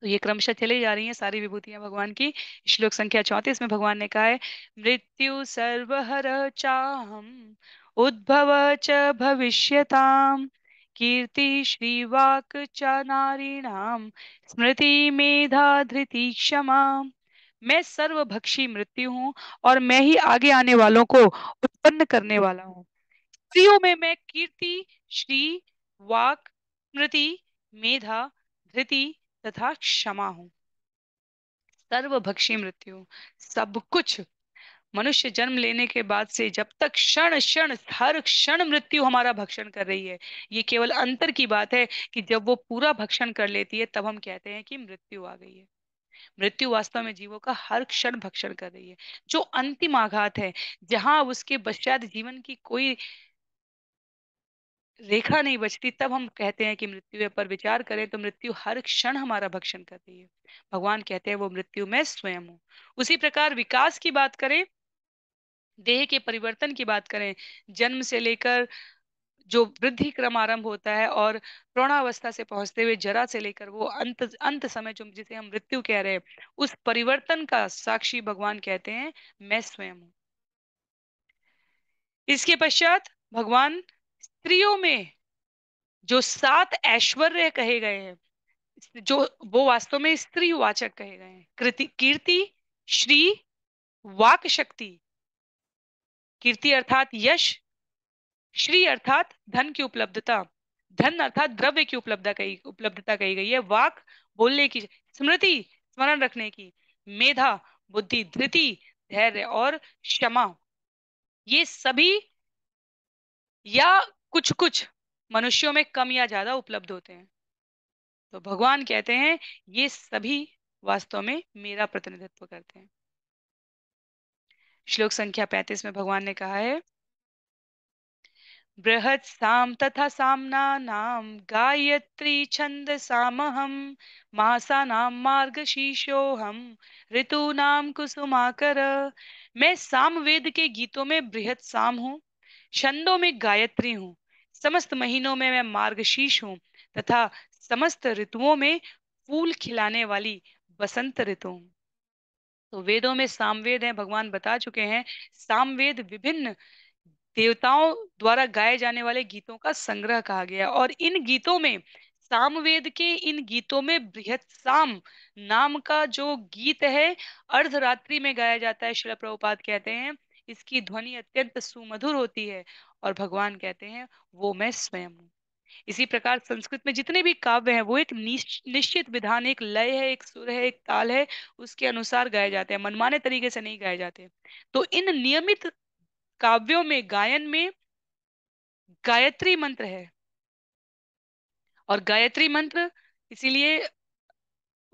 तो ये क्रमशः चली जा रही हैं सारी विभूतियां भगवान की। श्लोक संख्या 34 में भगवान ने कहा है मृत्यु सर्वहर चाहम उद्भव च भविष्यताम कीर्ति श्रीवाक च नारीणाम स्मृति मेधा धृति क्षमा। मैं सर्वभक्षी मृत्यु हूँ और मैं ही आगे आने वालों को उत्पन्न करने वाला हूँ। स्त्रियों में मैं कीर्ति, श्री, वाक, स्मृति, मेधा, धृति तथा क्षमा हूँ। सर्वभक्षी मृत्यु, सब कुछ मनुष्य जन्म लेने के बाद से जब तक क्षण क्षण, हर क्षण मृत्यु हमारा भक्षण कर रही है। ये केवल अंतर की बात है कि जब वो पूरा भक्षण कर लेती है तब हम कहते हैं कि मृत्यु आ गई है। मृत्यु वास्तव में जीवों का हर क्षण भक्षण कर रही है। जो अंतिम आघात है, जहां उसके पश्चात जीवन की कोई रेखा नहीं बचती, तब हम कहते हैं कि मृत्यु है। पर विचार करें तो मृत्यु हर क्षण हमारा भक्षण कर रही है। भगवान कहते हैं वो मृत्यु मैं स्वयं हूँ। उसी प्रकार विकास की बात करें, देह के परिवर्तन की बात करें, जन्म से लेकर जो वृद्धि क्रम आरंभ होता है और प्रौढ़ावस्था से पहुंचते हुए जरा से लेकर वो अंत समय जो जिसे हम मृत्यु कह रहे हैं, उस परिवर्तन का साक्षी भगवान कहते हैं मैं स्वयं हूँ। इसके पश्चात भगवान स्त्रियों में जो 7 ऐश्वर्य कहे गए हैं, जो वो वास्तव में स्त्रीवाचक कहे गए हैं। कीर्ति, श्री, वाक शक्ति। कीर्ति अर्थात यश, श्री अर्थात धन की उपलब्धता, धन अर्थात द्रव्य की उपलब्धता कही गई है। वाक बोलने की, स्मृति स्मरण रखने की, मेधा बुद्धि, धृति धैर्य और क्षमा। ये सभी या कुछ कुछ मनुष्यों में कम या ज्यादा उपलब्ध होते हैं। तो भगवान कहते हैं ये सभी वास्तव में मेरा प्रतिनिधित्व करते हैं। श्लोक संख्या 35 में भगवान ने कहा है बृहत् साम तथा सामना नाम गायत्री छंद सामहम मासा नाम मार्गशीर्षो हम ऋतु नाम कुसुमाकर। मैं सामवेद के गीतों में बृहत् साम हूँ, छंदों में गायत्री हूँ, समस्त महीनों में मैं मार्गशीर्ष हूँ तथा समस्त ऋतुओं में फूल खिलाने वाली बसंत ऋतु हूँ। तो वेदों में सामवेद है, भगवान बता चुके हैं। सामवेद विभिन्न देवताओं द्वारा गाए जाने वाले गीतों का संग्रह कहा गया है और इन गीतों में सामवेद के इन गीतों में बृहत् साम नाम का जो गीत है अर्धरात्रि में गाया जाता है। श्रील प्रभुपाद कहते हैं इसकी ध्वनि अत्यंत सुमधुर होती है और भगवान कहते हैं वो मैं स्वयं हूँ। इसी प्रकार संस्कृत में जितने भी काव्य हैं वो एक निश्चित विधान, एक लय है, एक सुर है, एक ताल है, उसके अनुसार गाए जाते हैं, मनमाने तरीके से नहीं गाए जाते। तो इन नियमित काव्यों में, गायन में गायत्री मंत्र है और गायत्री मंत्र इसीलिए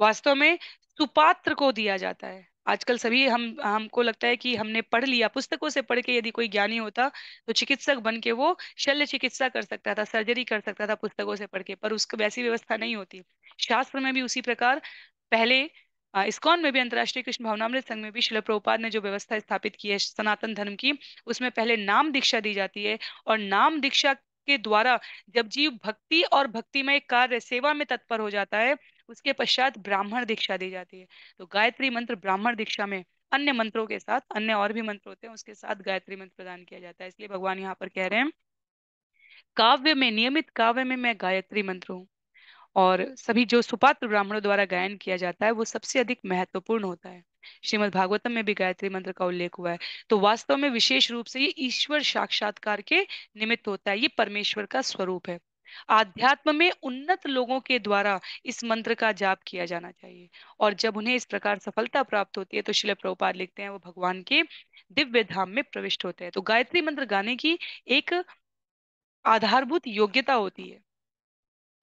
वास्तव में सुपात्र को दिया जाता है। आजकल सभी हमको लगता है कि हमने पढ़ लिया, पुस्तकों से पढ़ के यदि कोई ज्ञानी होता तो चिकित्सक बन के वो शल्य चिकित्सा कर सकता था, सर्जरी कर सकता था पुस्तकों से पढ़ के, पर उसको वैसी व्यवस्था नहीं होती। शास्त्र में भी उसी प्रकार, पहले इस्कॉन में भी, अंतरराष्ट्रीय कृष्ण भावनामृत संघ में भी श्रील प्रभुपाद ने जो व्यवस्था स्थापित की है सनातन धर्म की, उसमें पहले नाम दीक्षा दी जाती है और नाम दीक्षा के द्वारा जब जीव भक्ति और भक्तिमय कार्य सेवा में तत्पर हो जाता है उसके पश्चात ब्राह्मण दीक्षा दी जाती है। तो गायत्री मंत्र ब्राह्मण दीक्षा में अन्य मंत्रों के साथ, अन्य और भी मंत्र होते हैं उसके साथ गायत्री मंत्र प्रदान किया जाता है। इसलिए भगवान यहाँ पर कह रहे हैं काव्य में, नियमित काव्य में मैं गायत्री मंत्र हूँ और सभी जो सुपात्र ब्राह्मणों द्वारा गायन किया जाता है वो सबसे अधिक महत्वपूर्ण होता है। श्रीमद् भागवतम में भी गायत्री मंत्र का उल्लेख हुआ है। तो वास्तव में विशेष रूप से ये ईश्वर साक्षात्कार के निमित्त होता है, ये परमेश्वर का स्वरूप है। आध्यात्म में उन्नत लोगों के द्वारा इस मंत्र का जाप किया जाना चाहिए और जब उन्हें इस प्रकार सफलता प्राप्त होती है तो श्रील प्रभुपाद लिखते हैं वो भगवान के दिव्य धाम में प्रविष्ट होते हैं। तो गायत्री मंत्र गाने की एक आधारभूत योग्यता होती है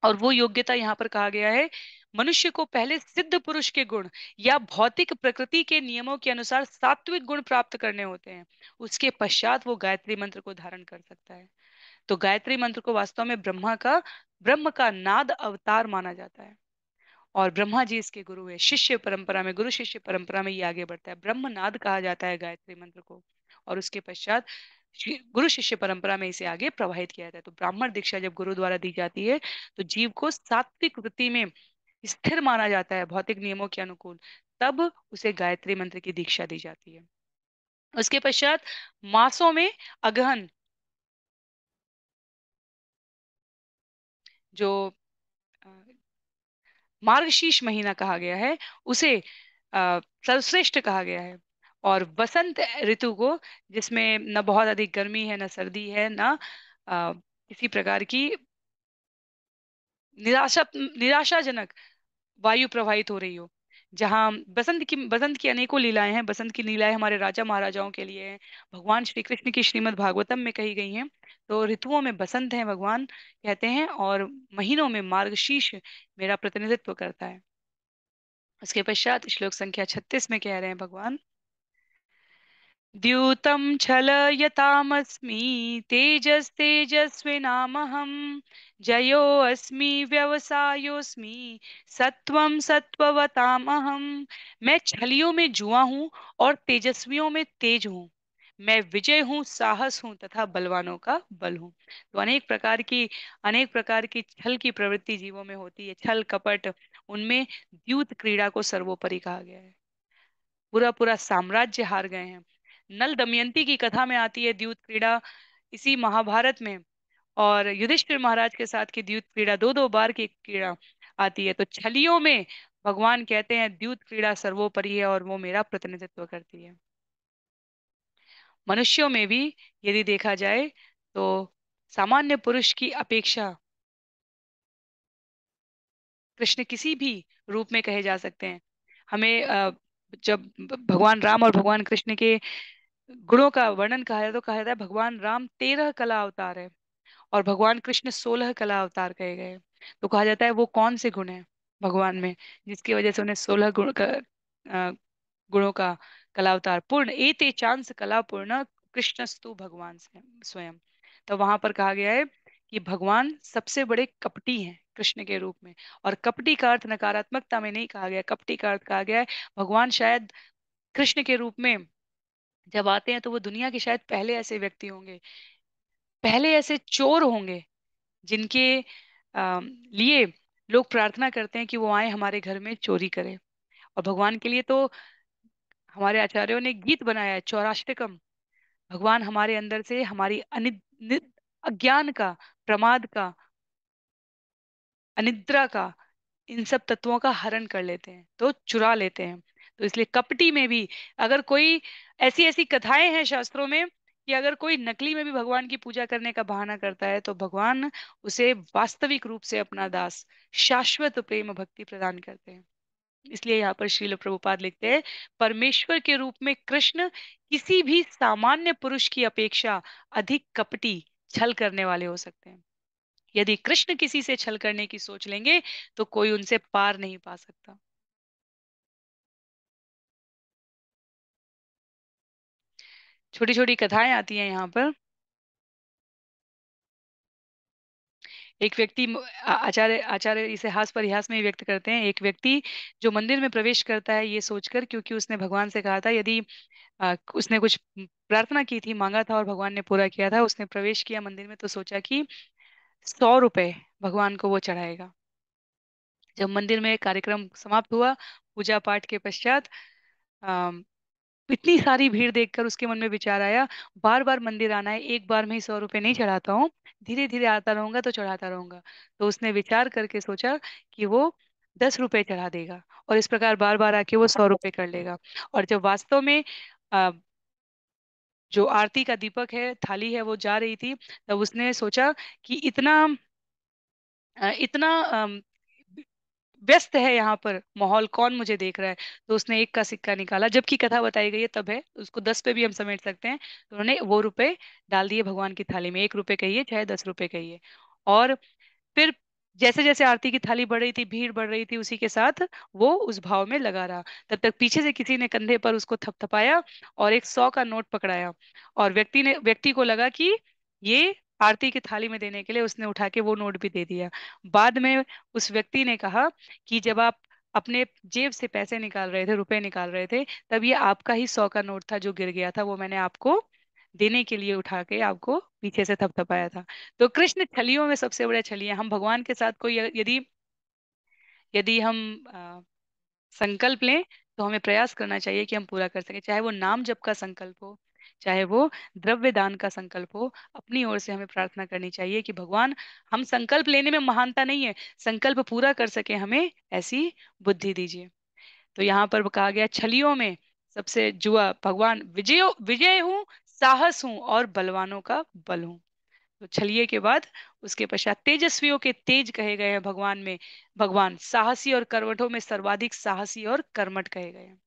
और वो योग्यता यहाँ पर कहा गया है मनुष्य को पहले सिद्ध पुरुष के गुण या भौतिक प्रकृति के नियमों के अनुसार सात्विक गुण प्राप्त करने होते हैं, उसके पश्चात वो गायत्री मंत्र को धारण कर सकता है। तो गायत्री मंत्र को वास्तव में ब्रह्म का नाद अवतार माना जाता है और ब्रह्मा जी इसके गुरु है। शिष्य परंपरा में, गुरु शिष्य परंपरा में ये आगे बढ़ता है। ब्रह्म नाद कहा जाता है गायत्री मंत्र को और उसके पश्चात गुरु शिष्य परंपरा में इसे आगे प्रवाहित किया जाता है। तो ब्राह्मण दीक्षा जब गुरु द्वारा दी जाती है तो जीव को सात्विक वृत्ति में स्थिर माना जाता है, भौतिक नियमों के अनुकूल, तब उसे गायत्री मंत्र की दीक्षा दी जाती है। उसके पश्चात मासों में अगहन, जो मार्गशीर्ष महीना कहा गया है उसे सर्वश्रेष्ठ कहा गया है और बसंत ऋतु को, जिसमें न बहुत अधिक गर्मी है, न सर्दी है, न किसी प्रकार की निराशाजनक वायु प्रवाहित हो रही हो, जहाँ बसंत की अनेकों लीलाएं हैं। बसंत की लीलाएं हमारे राजा महाराजाओं के लिए हैं, भगवान श्री कृष्ण की श्रीमद् भागवतम में कही गई हैं। तो ऋतुओं में बसंत है, भगवान कहते हैं, और महीनों में मार्गशीर्ष मेरा प्रतिनिधित्व करता है। उसके पश्चात श्लोक संख्या 36 में कह रहे हैं भगवान, द्यूतम छलयतामस्मि तेजस तेजस्विनामहम जयो अस्मि व्यवसायोस्मि सत्वम सत्ववतामहम। मैं छलियों में जुआ हूँ और तेजस्वियों में तेज हूँ, मैं विजय हूँ, साहस हूँ तथा बलवानों का बल हूँ। तो अनेक प्रकार की छल की प्रवृत्ति जीवों में होती है, छल कपट, उनमें द्यूत क्रीड़ा को सर्वोपरि कहा गया है। पूरा साम्राज्य हार गए हैं। नल दमयंती की कथा में आती है द्यूत क्रीड़ा, इसी महाभारत में, और युधिष्ठिर महाराज के साथ की द्यूत क्रीड़ा, 2-2 बार की क्रीड़ा आती है। तो छलियों में भगवान कहते हैं द्यूत क्रीड़ा सर्वोपरि है और वो मेरा प्रतिनिधित्व करती है। मनुष्यों में भी यदि देखा जाए तो सामान्य पुरुष की अपेक्षा कृष्ण किसी भी रूप में कहे जा सकते हैं। हमें जब भगवान राम और भगवान कृष्ण के गुणों का वर्णन कहा जाए तो कहा जाता है भगवान राम 13 कला अवतार है और भगवान कृष्ण 16 कला अवतार कहे गए। तो कहा जाता है वो कौन से गुण है भगवान में जिसकी वजह से उन्हें 16 गुणों का कला अवतार। पूर्ण एते चांस कला पूर्ण कृष्णस्तु भगवान स्वयं। तो वहां पर कहा गया है कि भगवान सबसे बड़े कपटी हैं कृष्ण के रूप में, और कपटी का अर्थ नकारात्मकता में नहीं कहा गया, कपटी का अर्थ कहा गया है भगवान शायद कृष्ण के रूप में जब आते हैं तो वो दुनिया के शायद पहले ऐसे व्यक्ति होंगे, पहले ऐसे चोर होंगे जिनके लिए लोग प्रार्थना करते हैं कि वो आए हमारे घर में चोरी करें। और भगवान के लिए तो हमारे आचार्यों ने गीत बनाया है चौराष्टकम, भगवान हमारे अंदर से हमारी अज्ञान का, प्रमाद का, अनिद्रा का, इन सब तत्वों का हरण कर लेते हैं, तो चुरा लेते हैं। तो इसलिए कपटी में भी अगर कोई ऐसी कथाएं हैं शास्त्रों में कि अगर कोई नकली में भी भगवान की पूजा करने का बहाना करता है तो भगवान उसे वास्तविक रूप से अपना दास शाश्वत प्रेम भक्ति प्रदान करते हैं। इसलिए यहाँ पर श्रील प्रभुपाद लिखते हैं, परमेश्वर के रूप में कृष्ण किसी भी सामान्य पुरुष की अपेक्षा अधिक कपटी छल करने वाले हो सकते हैं। यदि कृष्ण किसी से छल करने की सोच लेंगे तो कोई उनसे पार नहीं पा सकता। छोटी छोटी कथाएं आती हैं यहाँ पर। एक व्यक्ति, आचार्य इसे हास परिहास में व्यक्त करते हैं, एक व्यक्ति जो मंदिर में प्रवेश करता है ये सोचकर, क्योंकि उसने भगवान से कहा था, यदि उसने कुछ प्रार्थना की थी, मांगा था और भगवान ने पूरा किया था, उसने प्रवेश किया मंदिर में तो सोचा कि 100 रुपये भगवान को वो चढ़ाएगा। जब मंदिर में कार्यक्रम समाप्त हुआ पूजा पाठ के पश्चात, इतनी सारी भीड़ देखकर उसके मन में विचार आया, बार बार मंदिर आना है, एक बार में ही 100 रुपये नहीं चढ़ाता हूँ, धीरे धीरे आता रहूंगा तो चढ़ाता रहूंगा। तो उसने विचार करके सोचा कि वो 10 रुपये चढ़ा देगा और इस प्रकार बार बार आके वो 100 रुपये कर लेगा। और जब वास्तव में जो आरती का दीपक है, थाली है, वो जा रही थी, तब उसने सोचा कि इतना व्यस्त है यहाँ पर माहौल, कौन मुझे देख रहा है। तो उसने 1 का सिक्का निकाला, जबकि कथा बताई गई है तब है, उसको 10 पे भी हम समेट सकते हैं। तो उन्होंने वो रुपए डाल दिए भगवान की थाली में, 1 रुपये कहिए चाहे 10 रुपये कहिए। और फिर जैसे जैसे आरती की थाली बढ़ रही थी, भीड़ बढ़ रही थी, उसी के साथ वो उस भाव में लगा रहा। तब तक पीछे से किसी ने कंधे पर उसको थपथपाया और एक 100 का नोट पकड़ाया, और व्यक्ति को लगा कि ये आरती की थाली में देने के लिए, उसने उठा के वो नोट भी दे दिया। बाद में उस व्यक्ति ने कहा कि जब आप अपने जेब से पैसे निकाल रहे थे, रुपए निकाल रहे थे, तब ये आपका ही 100 का नोट था जो गिर गया था, वो मैंने आपको देने के लिए उठा के आपको पीछे से थपथपाया था। तो कृष्ण छलियों में सबसे बड़े छली हैं। हम भगवान के साथ कोई यदि हम संकल्प लें तो हमें प्रयास करना चाहिए कि हम पूरा कर सकें, चाहे वो नाम जप का संकल्प हो, चाहे वो द्रव्य दान का संकल्प हो। अपनी ओर से हमें प्रार्थना करनी चाहिए कि भगवान, हम संकल्प लेने में महानता नहीं है, संकल्प पूरा कर सके, हमें ऐसी बुद्धि दीजिए। तो यहाँ पर कहा गया, छलियों में सबसे जुआ भगवान, विजय हूँ, साहस हूँ और बलवानों का बल हूँ। तो छलिए के बाद उसके पश्चात तेजस्वियों के तेज कहे गए हैं भगवान में, भगवान साहसी और करवटों में सर्वाधिक साहसी और कर्मठ कहे गए हैं।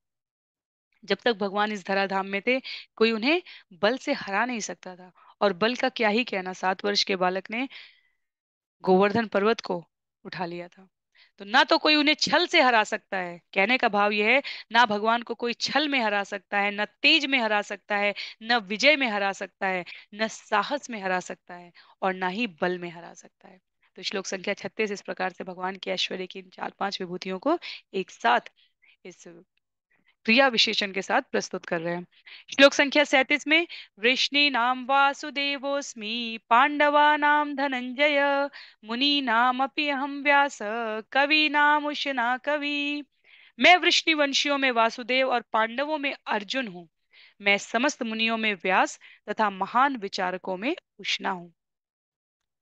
जब तक भगवान इस धराधाम में थे कोई उन्हें बल से हरा नहीं सकता था, और बल का क्या ही कहना, 7 वर्ष के बालक ने गोवर्धन पर्वत को उठा लिया था। तो ना तो कोई उन्हें छल से हरा सकता है, कहने का भाव यह है ना भगवान को कोई छल में हरा सकता है, ना तेज में हरा सकता है, ना विजय में हरा सकता है, ना साहस में हरा सकता है, और ना ही बल में हरा सकता है। तो श्लोक संख्या 36 इस प्रकार से भगवान के ऐश्वर्य की 4-5 विभूतियों को एक साथ इस क्रिया विशेषण के साथ प्रस्तुत कर रहे हैं। श्लोक संख्या 37 में, वृष्णि नाम वासुदेवोस्मी पांडवा नाम धनंजय, मुनि नाम अपि अहम व्यास, कवि नाम उशना कवि। मैं वृष्णि वंशियों में वासुदेव और पांडवों में अर्जुन हूँ, मैं समस्त मुनियों में व्यास तथा महान विचारकों में उशना हूँ।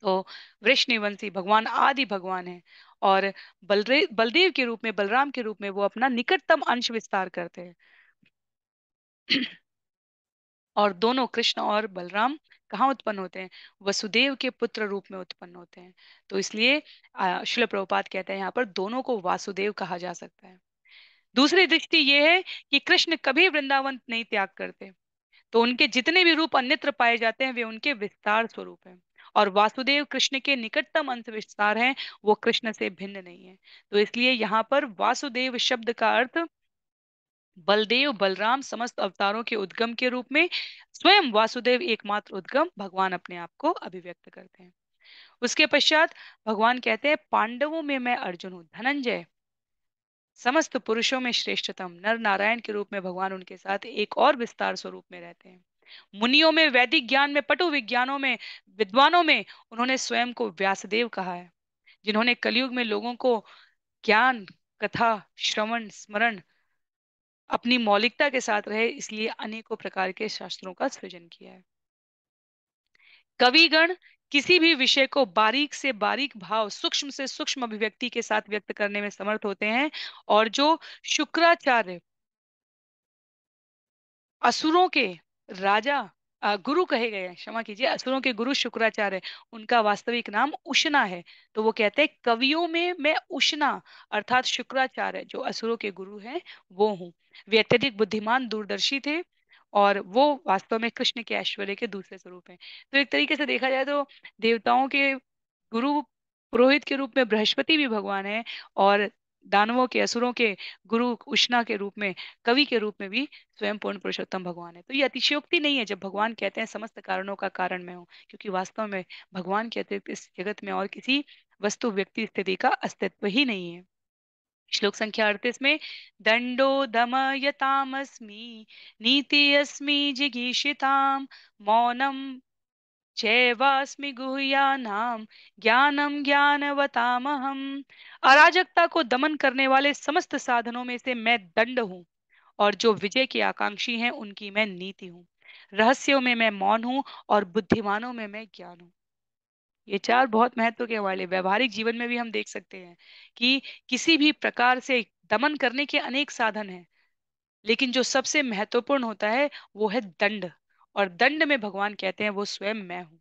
तो वृष्णिवंशी भगवान आदि भगवान है, और बलदेव के रूप में, बलराम के रूप में वो अपना निकटतम अंश विस्तार करते हैं। और दोनों कृष्ण और बलराम कहाँ उत्पन्न होते हैं? वसुदेव के पुत्र रूप में उत्पन्न होते हैं। तो इसलिए श्रील प्रभुपाद कहते हैं यहाँ पर दोनों को वासुदेव कहा जा सकता है। दूसरी दृष्टि ये है कि कृष्ण कभी वृंदावन नहीं त्याग करते, तो उनके जितने भी रूप अन्यत्र पाए जाते हैं वे उनके विस्तार स्वरूप है, और वासुदेव कृष्ण के निकटतम अंश विस्तार हैं, वो कृष्ण से भिन्न नहीं है। तो इसलिए यहाँ पर वासुदेव शब्द का अर्थ बलदेव, बलराम, समस्त अवतारों के उद्गम के रूप में, स्वयं वासुदेव एकमात्र उद्गम भगवान अपने आप को अभिव्यक्त करते हैं। उसके पश्चात भगवान कहते हैं, पांडवों में मैं अर्जुन हूँ धनंजय, समस्त पुरुषों में श्रेष्ठतम। नर नारायण के रूप में भगवान उनके साथ एक और विस्तार स्वरूप में रहते हैं। मुनियों में, वैदिक ज्ञान में, पटु विज्ञानों में, विद्वानों में उन्होंने स्वयं को व्यासदेव कहा है, जिन्होंने कलयुग में लोगों को ज्ञान, कथा, श्रवण, स्मरण अपनी मौलिकता के साथ रहे इसलिए अनेकों प्रकार के शास्त्रों का सृजन किया है। कविगण किसी भी विषय को बारीक से बारीक भाव, सूक्ष्म से सूक्ष्म अभिव्यक्ति के साथ व्यक्त करने में समर्थ होते हैं। और जो शुक्राचार्य असुरों के राजा गुरु कहे गए हैं, क्षमा कीजिए, असुरों के गुरु शुक्राचार्य, उनका वास्तविक नाम उष्णा है। तो वो कहते हैं कवियों में मैं उष्णा अर्थात शुक्राचार्य जो असुरों के गुरु हैं वो हूँ। वे अत्यधिक बुद्धिमान, दूरदर्शी थे और वो वास्तव में कृष्ण के ऐश्वर्य के दूसरे स्वरूप हैं। तो एक तरीके से देखा जाए तो देवताओं के गुरु पुरोहित के रूप में बृहस्पति भी भगवान है और दानवों के, असुरों के गुरु उष्णा के रूप में, कवि के रूप में भी स्वयं पूर्ण पुरुषोत्तम भगवान है। तो ये अतिशयोक्ति नहीं है जब भगवान कहते हैं समस्त कारणों का कारण मैं हूँ, क्योंकि वास्तव में भगवान के अतिरिक्त इस जगत में और किसी वस्तु, व्यक्ति, स्थिति का अस्तित्व ही नहीं है। श्लोक संख्या 38 में दंडो दमयतामस्मि नीतियस्मि जिगीषिताम मौनम चैवास्मि गुह्यानाम ज्ञानम ज्ञानवतामहम। अराजकता को दमन करने वाले समस्त साधनों में से मैं दंड हूँ और जो विजय के आकांक्षी हैं उनकी मैं नीति हूँ। रहस्यों में मैं मौन हूँ और बुद्धिमानों में मैं ज्ञान हूँ। ये चार बहुत महत्व के हमारे व्यवहारिक जीवन में भी हम देख सकते हैं कि किसी भी प्रकार से दमन करने के अनेक साधन हैं, लेकिन जो सबसे महत्वपूर्ण होता है वो है दंड। और दंड में भगवान कहते हैं वो स्वयं मैं हूँ।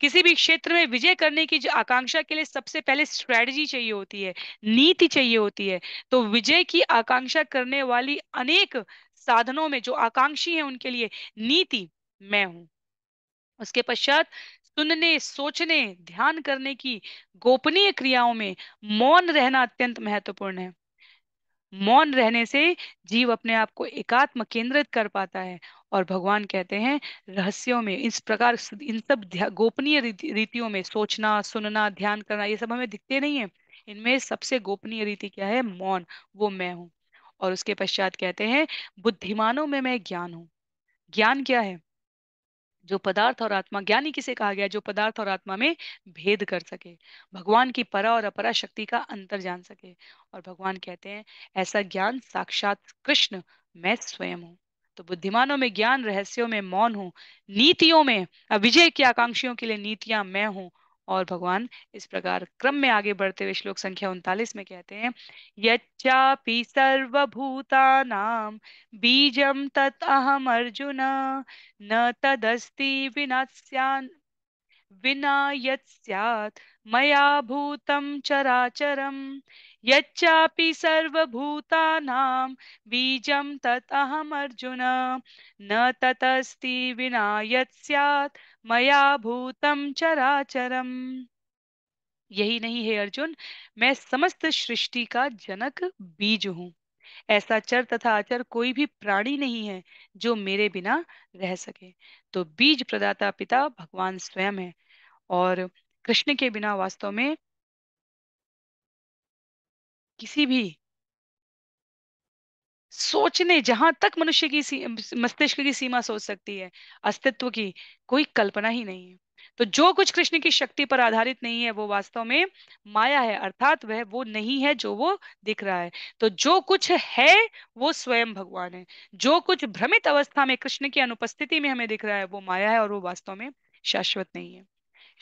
किसी भी क्षेत्र में विजय करने की आकांक्षा के लिए सबसे पहले स्ट्रैटेजी चाहिए होती है, नीति चाहिए होती है। तो विजय की आकांक्षा करने वाली अनेक साधनों में जो आकांक्षी हैं उनके लिए नीति मैं हूँ। उसके पश्चात सुनने, सोचने, ध्यान करने की गोपनीय क्रियाओं में मौन रहना अत्यंत महत्वपूर्ण है। मौन रहने से जीव अपने आप को एकात्म केंद्रित कर पाता है और भगवान कहते हैं रहस्यों में, इस प्रकार इन सब गोपनीय रीतियों में, सोचना, सुनना, ध्यान करना, ये सब हमें दिखते नहीं है, इनमें सबसे गोपनीय रीति क्या है? मौन, वो मैं हूँ। और उसके पश्चात कहते हैं बुद्धिमानों में मैं ज्ञान हूँ। ज्ञान क्या है? जो पदार्थ और आत्मा, ज्ञानी किसे कहा गया? जो पदार्थ और आत्मा में भेद कर सके, भगवान की परा और अपरा शक्ति का अंतर जान सके। और भगवान कहते हैं ऐसा ज्ञान साक्षात कृष्ण मैं स्वयं हूँ। तो बुद्धिमानों में ज्ञान, रहस्यों में मौन हूँ, नीतियों में विजय की आकांक्षियों के लिए नीतियां मैं हूँ। और भगवान इस प्रकार क्रम में आगे बढ़ते हुए श्लोक संख्या 39 में कहते हैं यच्चापि सर्वभूतानां बीजं तत् अहम् अर्जुन न तदस्ति विना यत्स्यात् मया भूतं चराचरं। यच्चापि सर्वभूतानां बीजं तत् अहम् अर्जुन न तदस्ति विना यत्स्यात् मया भूतम चराचरम। यही नहीं है अर्जुन, मैं समस्त सृष्टि का जनक बीज हूँ। ऐसा चर तथा अचर कोई भी प्राणी नहीं है जो मेरे बिना रह सके। तो बीज प्रदाता पिता भगवान स्वयं है और कृष्ण के बिना वास्तव में किसी भी सोचने, जहां तक मनुष्य की मस्तिष्क की सीमा सोच सकती है, अस्तित्व की कोई कल्पना ही नहीं है। तो जो कुछ कृष्ण की शक्ति पर आधारित नहीं है वो वास्तव में माया है, अर्थात वह वो नहीं है जो वो दिख रहा है। तो जो कुछ है वो स्वयं भगवान है। जो कुछ भ्रमित अवस्था में कृष्ण की अनुपस्थिति में हमें दिख रहा है वो माया है और वो वास्तव में शाश्वत नहीं है।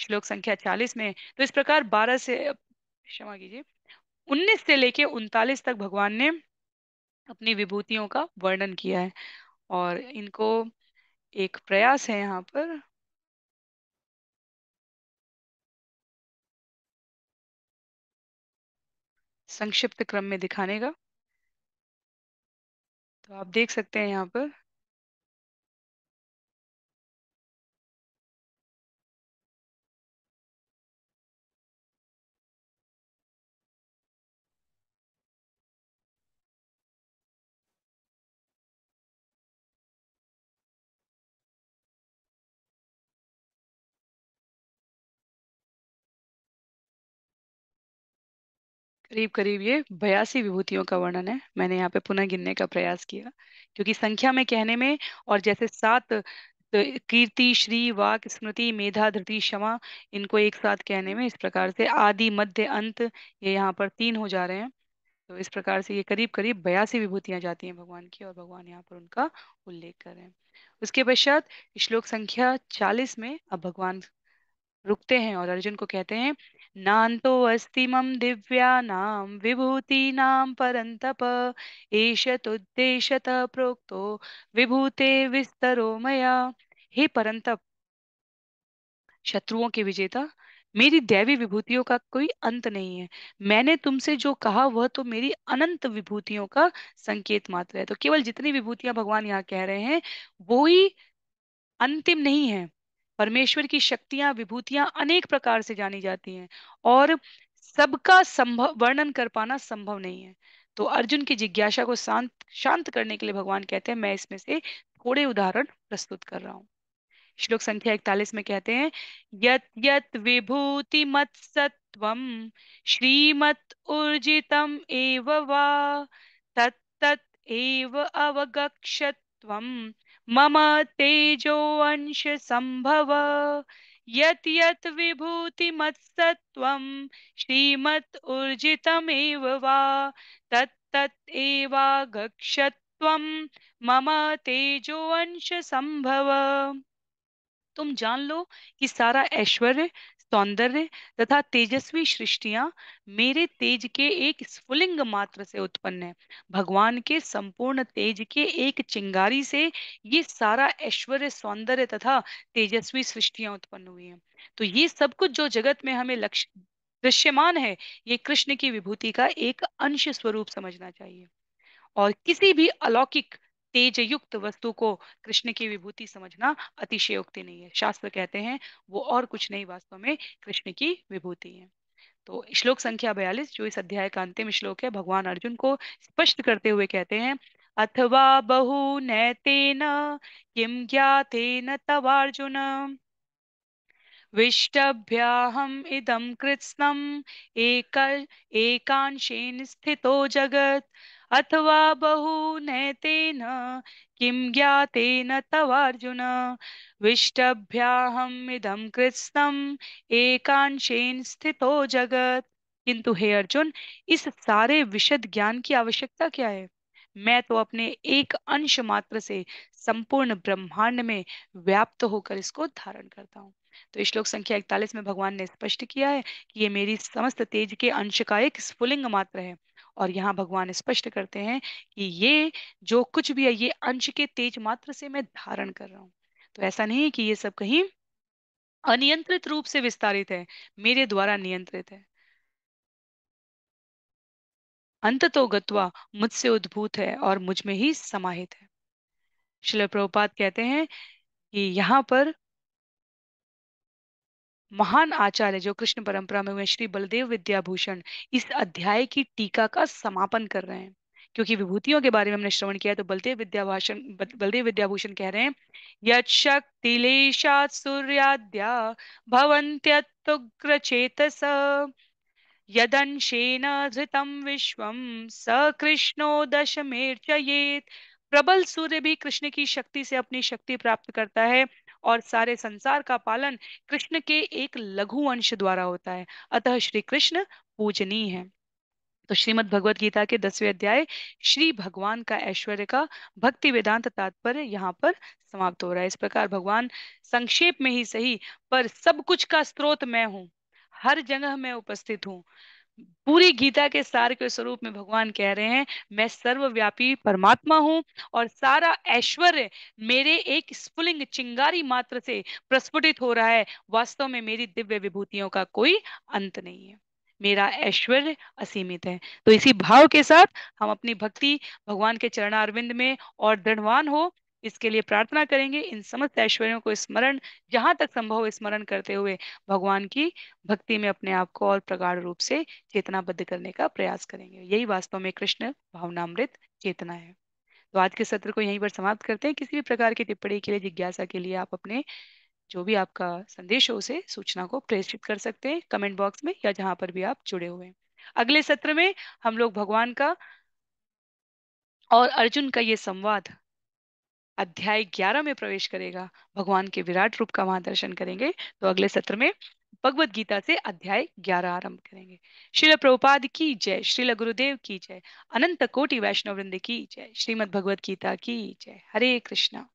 श्लोक संख्या 40 में तो इस प्रकार 19 से लेके 39 तक भगवान ने अपनी विभूतियों का वर्णन किया है और इनको एक प्रयास है यहाँ पर संक्षिप्त क्रम में दिखाने का। तो आप देख सकते हैं यहाँ पर करीब करीब ये 82 विभूतियों का वर्णन है। मैंने यहाँ पे पुनः गिनने का प्रयास किया क्योंकि संख्या में कहने में और जैसे 7 कीर्ति, श्री, वाक, स्मृति, मेधा, धृति, क्षमा, इनको एक साथ कहने में इस प्रकार से आदि, मध्य, अंत ये यहाँ पर 3 हो जा रहे हैं। तो इस प्रकार से ये करीब करीब 82 विभूतियां जाती हैं भगवान की और भगवान यहाँ पर उनका उल्लेख कर रहे हैं। उसके पश्चात श्लोक संख्या 40 में अब भगवान रुकते हैं और अर्जुन को कहते हैं, नान्तो अस्ति मम दिव्या नाम विभूति नाम परंतप एष तुद्देशतः प्रोक्तो विभूते विस्तरो मया। हे परंतप, शत्रुओं के विजेता, मेरी दैवी विभूतियों का कोई अंत नहीं है। मैंने तुमसे जो कहा वह तो मेरी अनंत विभूतियों का संकेत मात्र है। तो केवल जितनी विभूतियां भगवान यहाँ कह रहे हैं वो ही अंतिम नहीं है। परमेश्वर की शक्तियां, विभूतियां अनेक प्रकार से जानी जाती हैं और सबका संभव वर्णन कर पाना संभव नहीं है। तो अर्जुन की जिज्ञासा को शांत करने के लिए भगवान कहते हैं मैं इसमें से थोड़े उदाहरण प्रस्तुत कर रहा हूँ। श्लोक संख्या 41 में कहते हैं, यत यत विभूति मत सत्वम श्रीमत ऊर्जितम एव वा तत् तत् एव अवगक्षत्वम मम तेजो अंश संभव। यत यत विभूति मत्सत्वम श्रीमत ऊर्जितम एव वा तत् तत् एवा गक्षत्वम मम तेजो अंश संभव। तुम जान लो कि सारा ऐश्वर्य, सौंदर्य तथा तेजस्वी सृष्टियां मेरे तेज के एक स्फुलिंग मात्र से उत्पन्न है। भगवान के संपूर्ण तेज के एक चिंगारी से ये सारा ऐश्वर्य, सौंदर्य तथा तेजस्वी सृष्टियां उत्पन्न हुई हैं। तो ये सब कुछ जो जगत में हमें दृश्यमान है, ये कृष्ण की विभूति का एक अंश स्वरूप समझना चाहिए और किसी भी अलौकिक तेज युक्त वस्तु को कृष्ण की विभूति समझना अतिशयोक्ति नहीं है। शास्त्र कहते हैं वो और कुछ नहीं, वास्तव में कृष्ण की विभूति है। तो श्लोक संख्या 42 जो इस अध्याय का अंतिम श्लोक है, भगवान अर्जुन को स्पष्ट करते हुए कहते हैं, अथवा बहु नैतेन किम ज्ञातेन तवार्जुन विष्टभ्याहम इदम कृत्स्नम एकांशेन स्थितो जगत अथवा बहु नैतेन किम ज्ञातेन तवार्जुन विष्टभ्याहम इदम कृत्स्नम एकांशेन स्थितो जगत। किंतु हे अर्जुन, इस सारे विशद ज्ञान की आवश्यकता क्या है? मैं तो अपने एक अंश मात्र से संपूर्ण ब्रह्मांड में व्याप्त होकर इसको धारण करता हूँ। तो श्लोक संख्या 41 में भगवान ने स्पष्ट किया है कि ये मेरी समस्त तेज के अंश का एक स्फुलिंग मात्र है और यहाँ भगवान स्पष्ट करते हैं कि ये जो कुछ भी है ये अंश के तेज मात्र से मैं धारण कर रहा हूँ। तो ऐसा नहीं कि ये सब कहीं अनियंत्रित रूप से विस्तारित है, मेरे द्वारा नियंत्रित है। अंततो गत्वा मुझसे उद्भूत है और मुझ में ही समाहित है। श्रील प्रभुपाद कहते हैं कि यहाँ पर महान आचार्य जो कृष्ण परंपरा में हुए श्री बलदेव विद्याभूषण इस अध्याय की टीका का समापन कर रहे हैं। क्योंकि विभूतियों के बारे में हमने श्रवण किया तो बलदेव विद्याभूषण कह रहे हैं, यत् शक्तिलेशात् सूर्याद्या भवन्त्यतुग्र चेतस यदंशेन धृतं विश्वं स कृष्णो दशमेर्चयेत्। प्रबल सूर्य भी कृष्ण की शक्ति से अपनी शक्ति प्राप्त करता है और सारे संसार का पालन कृष्ण के एक लघु अंश द्वारा होता है, अतः श्री कृष्ण पूजनीय है। तो श्रीमद् भगवद गीता के 10वें अध्याय श्री भगवान का ऐश्वर्य का भक्ति वेदांत तात्पर्य यहाँ पर समाप्त हो रहा है। इस प्रकार भगवान संक्षेप में ही सही पर सब कुछ का स्रोत मैं हूँ, हर जगह मैं उपस्थित हूँ। पूरी गीता के सार के स्वरूप में भगवान कह रहे हैं मैं सर्वव्यापी परमात्मा हूँ और सारा ऐश्वर्य मेरे एक स्फुलिंग चिंगारी मात्र से प्रस्फुटित हो रहा है। वास्तव में मेरी दिव्य विभूतियों का कोई अंत नहीं है, मेरा ऐश्वर्य असीमित है। तो इसी भाव के साथ हम अपनी भक्ति भगवान के चरणारविंद में और दृढ़वान हो इसके लिए प्रार्थना करेंगे। इन समस्त ऐश्वर्यों को स्मरण, जहां तक संभव स्मरण करते हुए भगवान की भक्ति में अपने आप को और प्रगाढ़ रूप से चेतनाबद्ध करने का प्रयास करेंगे। यही वास्तव में कृष्ण भावनामृत चेतना है। तो आज के सत्र को यहीं पर समाप्त करते हैं। किसी भी प्रकार की टिप्पणी के लिए, जिज्ञासा के लिए आप अपने जो भी आपका संदेश हो उसे सूचना को प्रेषित कर सकते हैं कमेंट बॉक्स में या जहाँ पर भी आप जुड़े हुए हैं। अगले सत्र में हम लोग भगवान का और अर्जुन का ये संवाद अध्याय 11 में प्रवेश करेगा। भगवान के विराट रूप का वहां दर्शन करेंगे। तो अगले सत्र में भगवद गीता से अध्याय 11 आरंभ करेंगे। श्रील प्रभुपाद की जय, श्रील गुरुदेव की जय, अनंत कोटि वैष्णव वृंद की जय, श्रीमद् भगवद गीता की जय। हरे कृष्णा।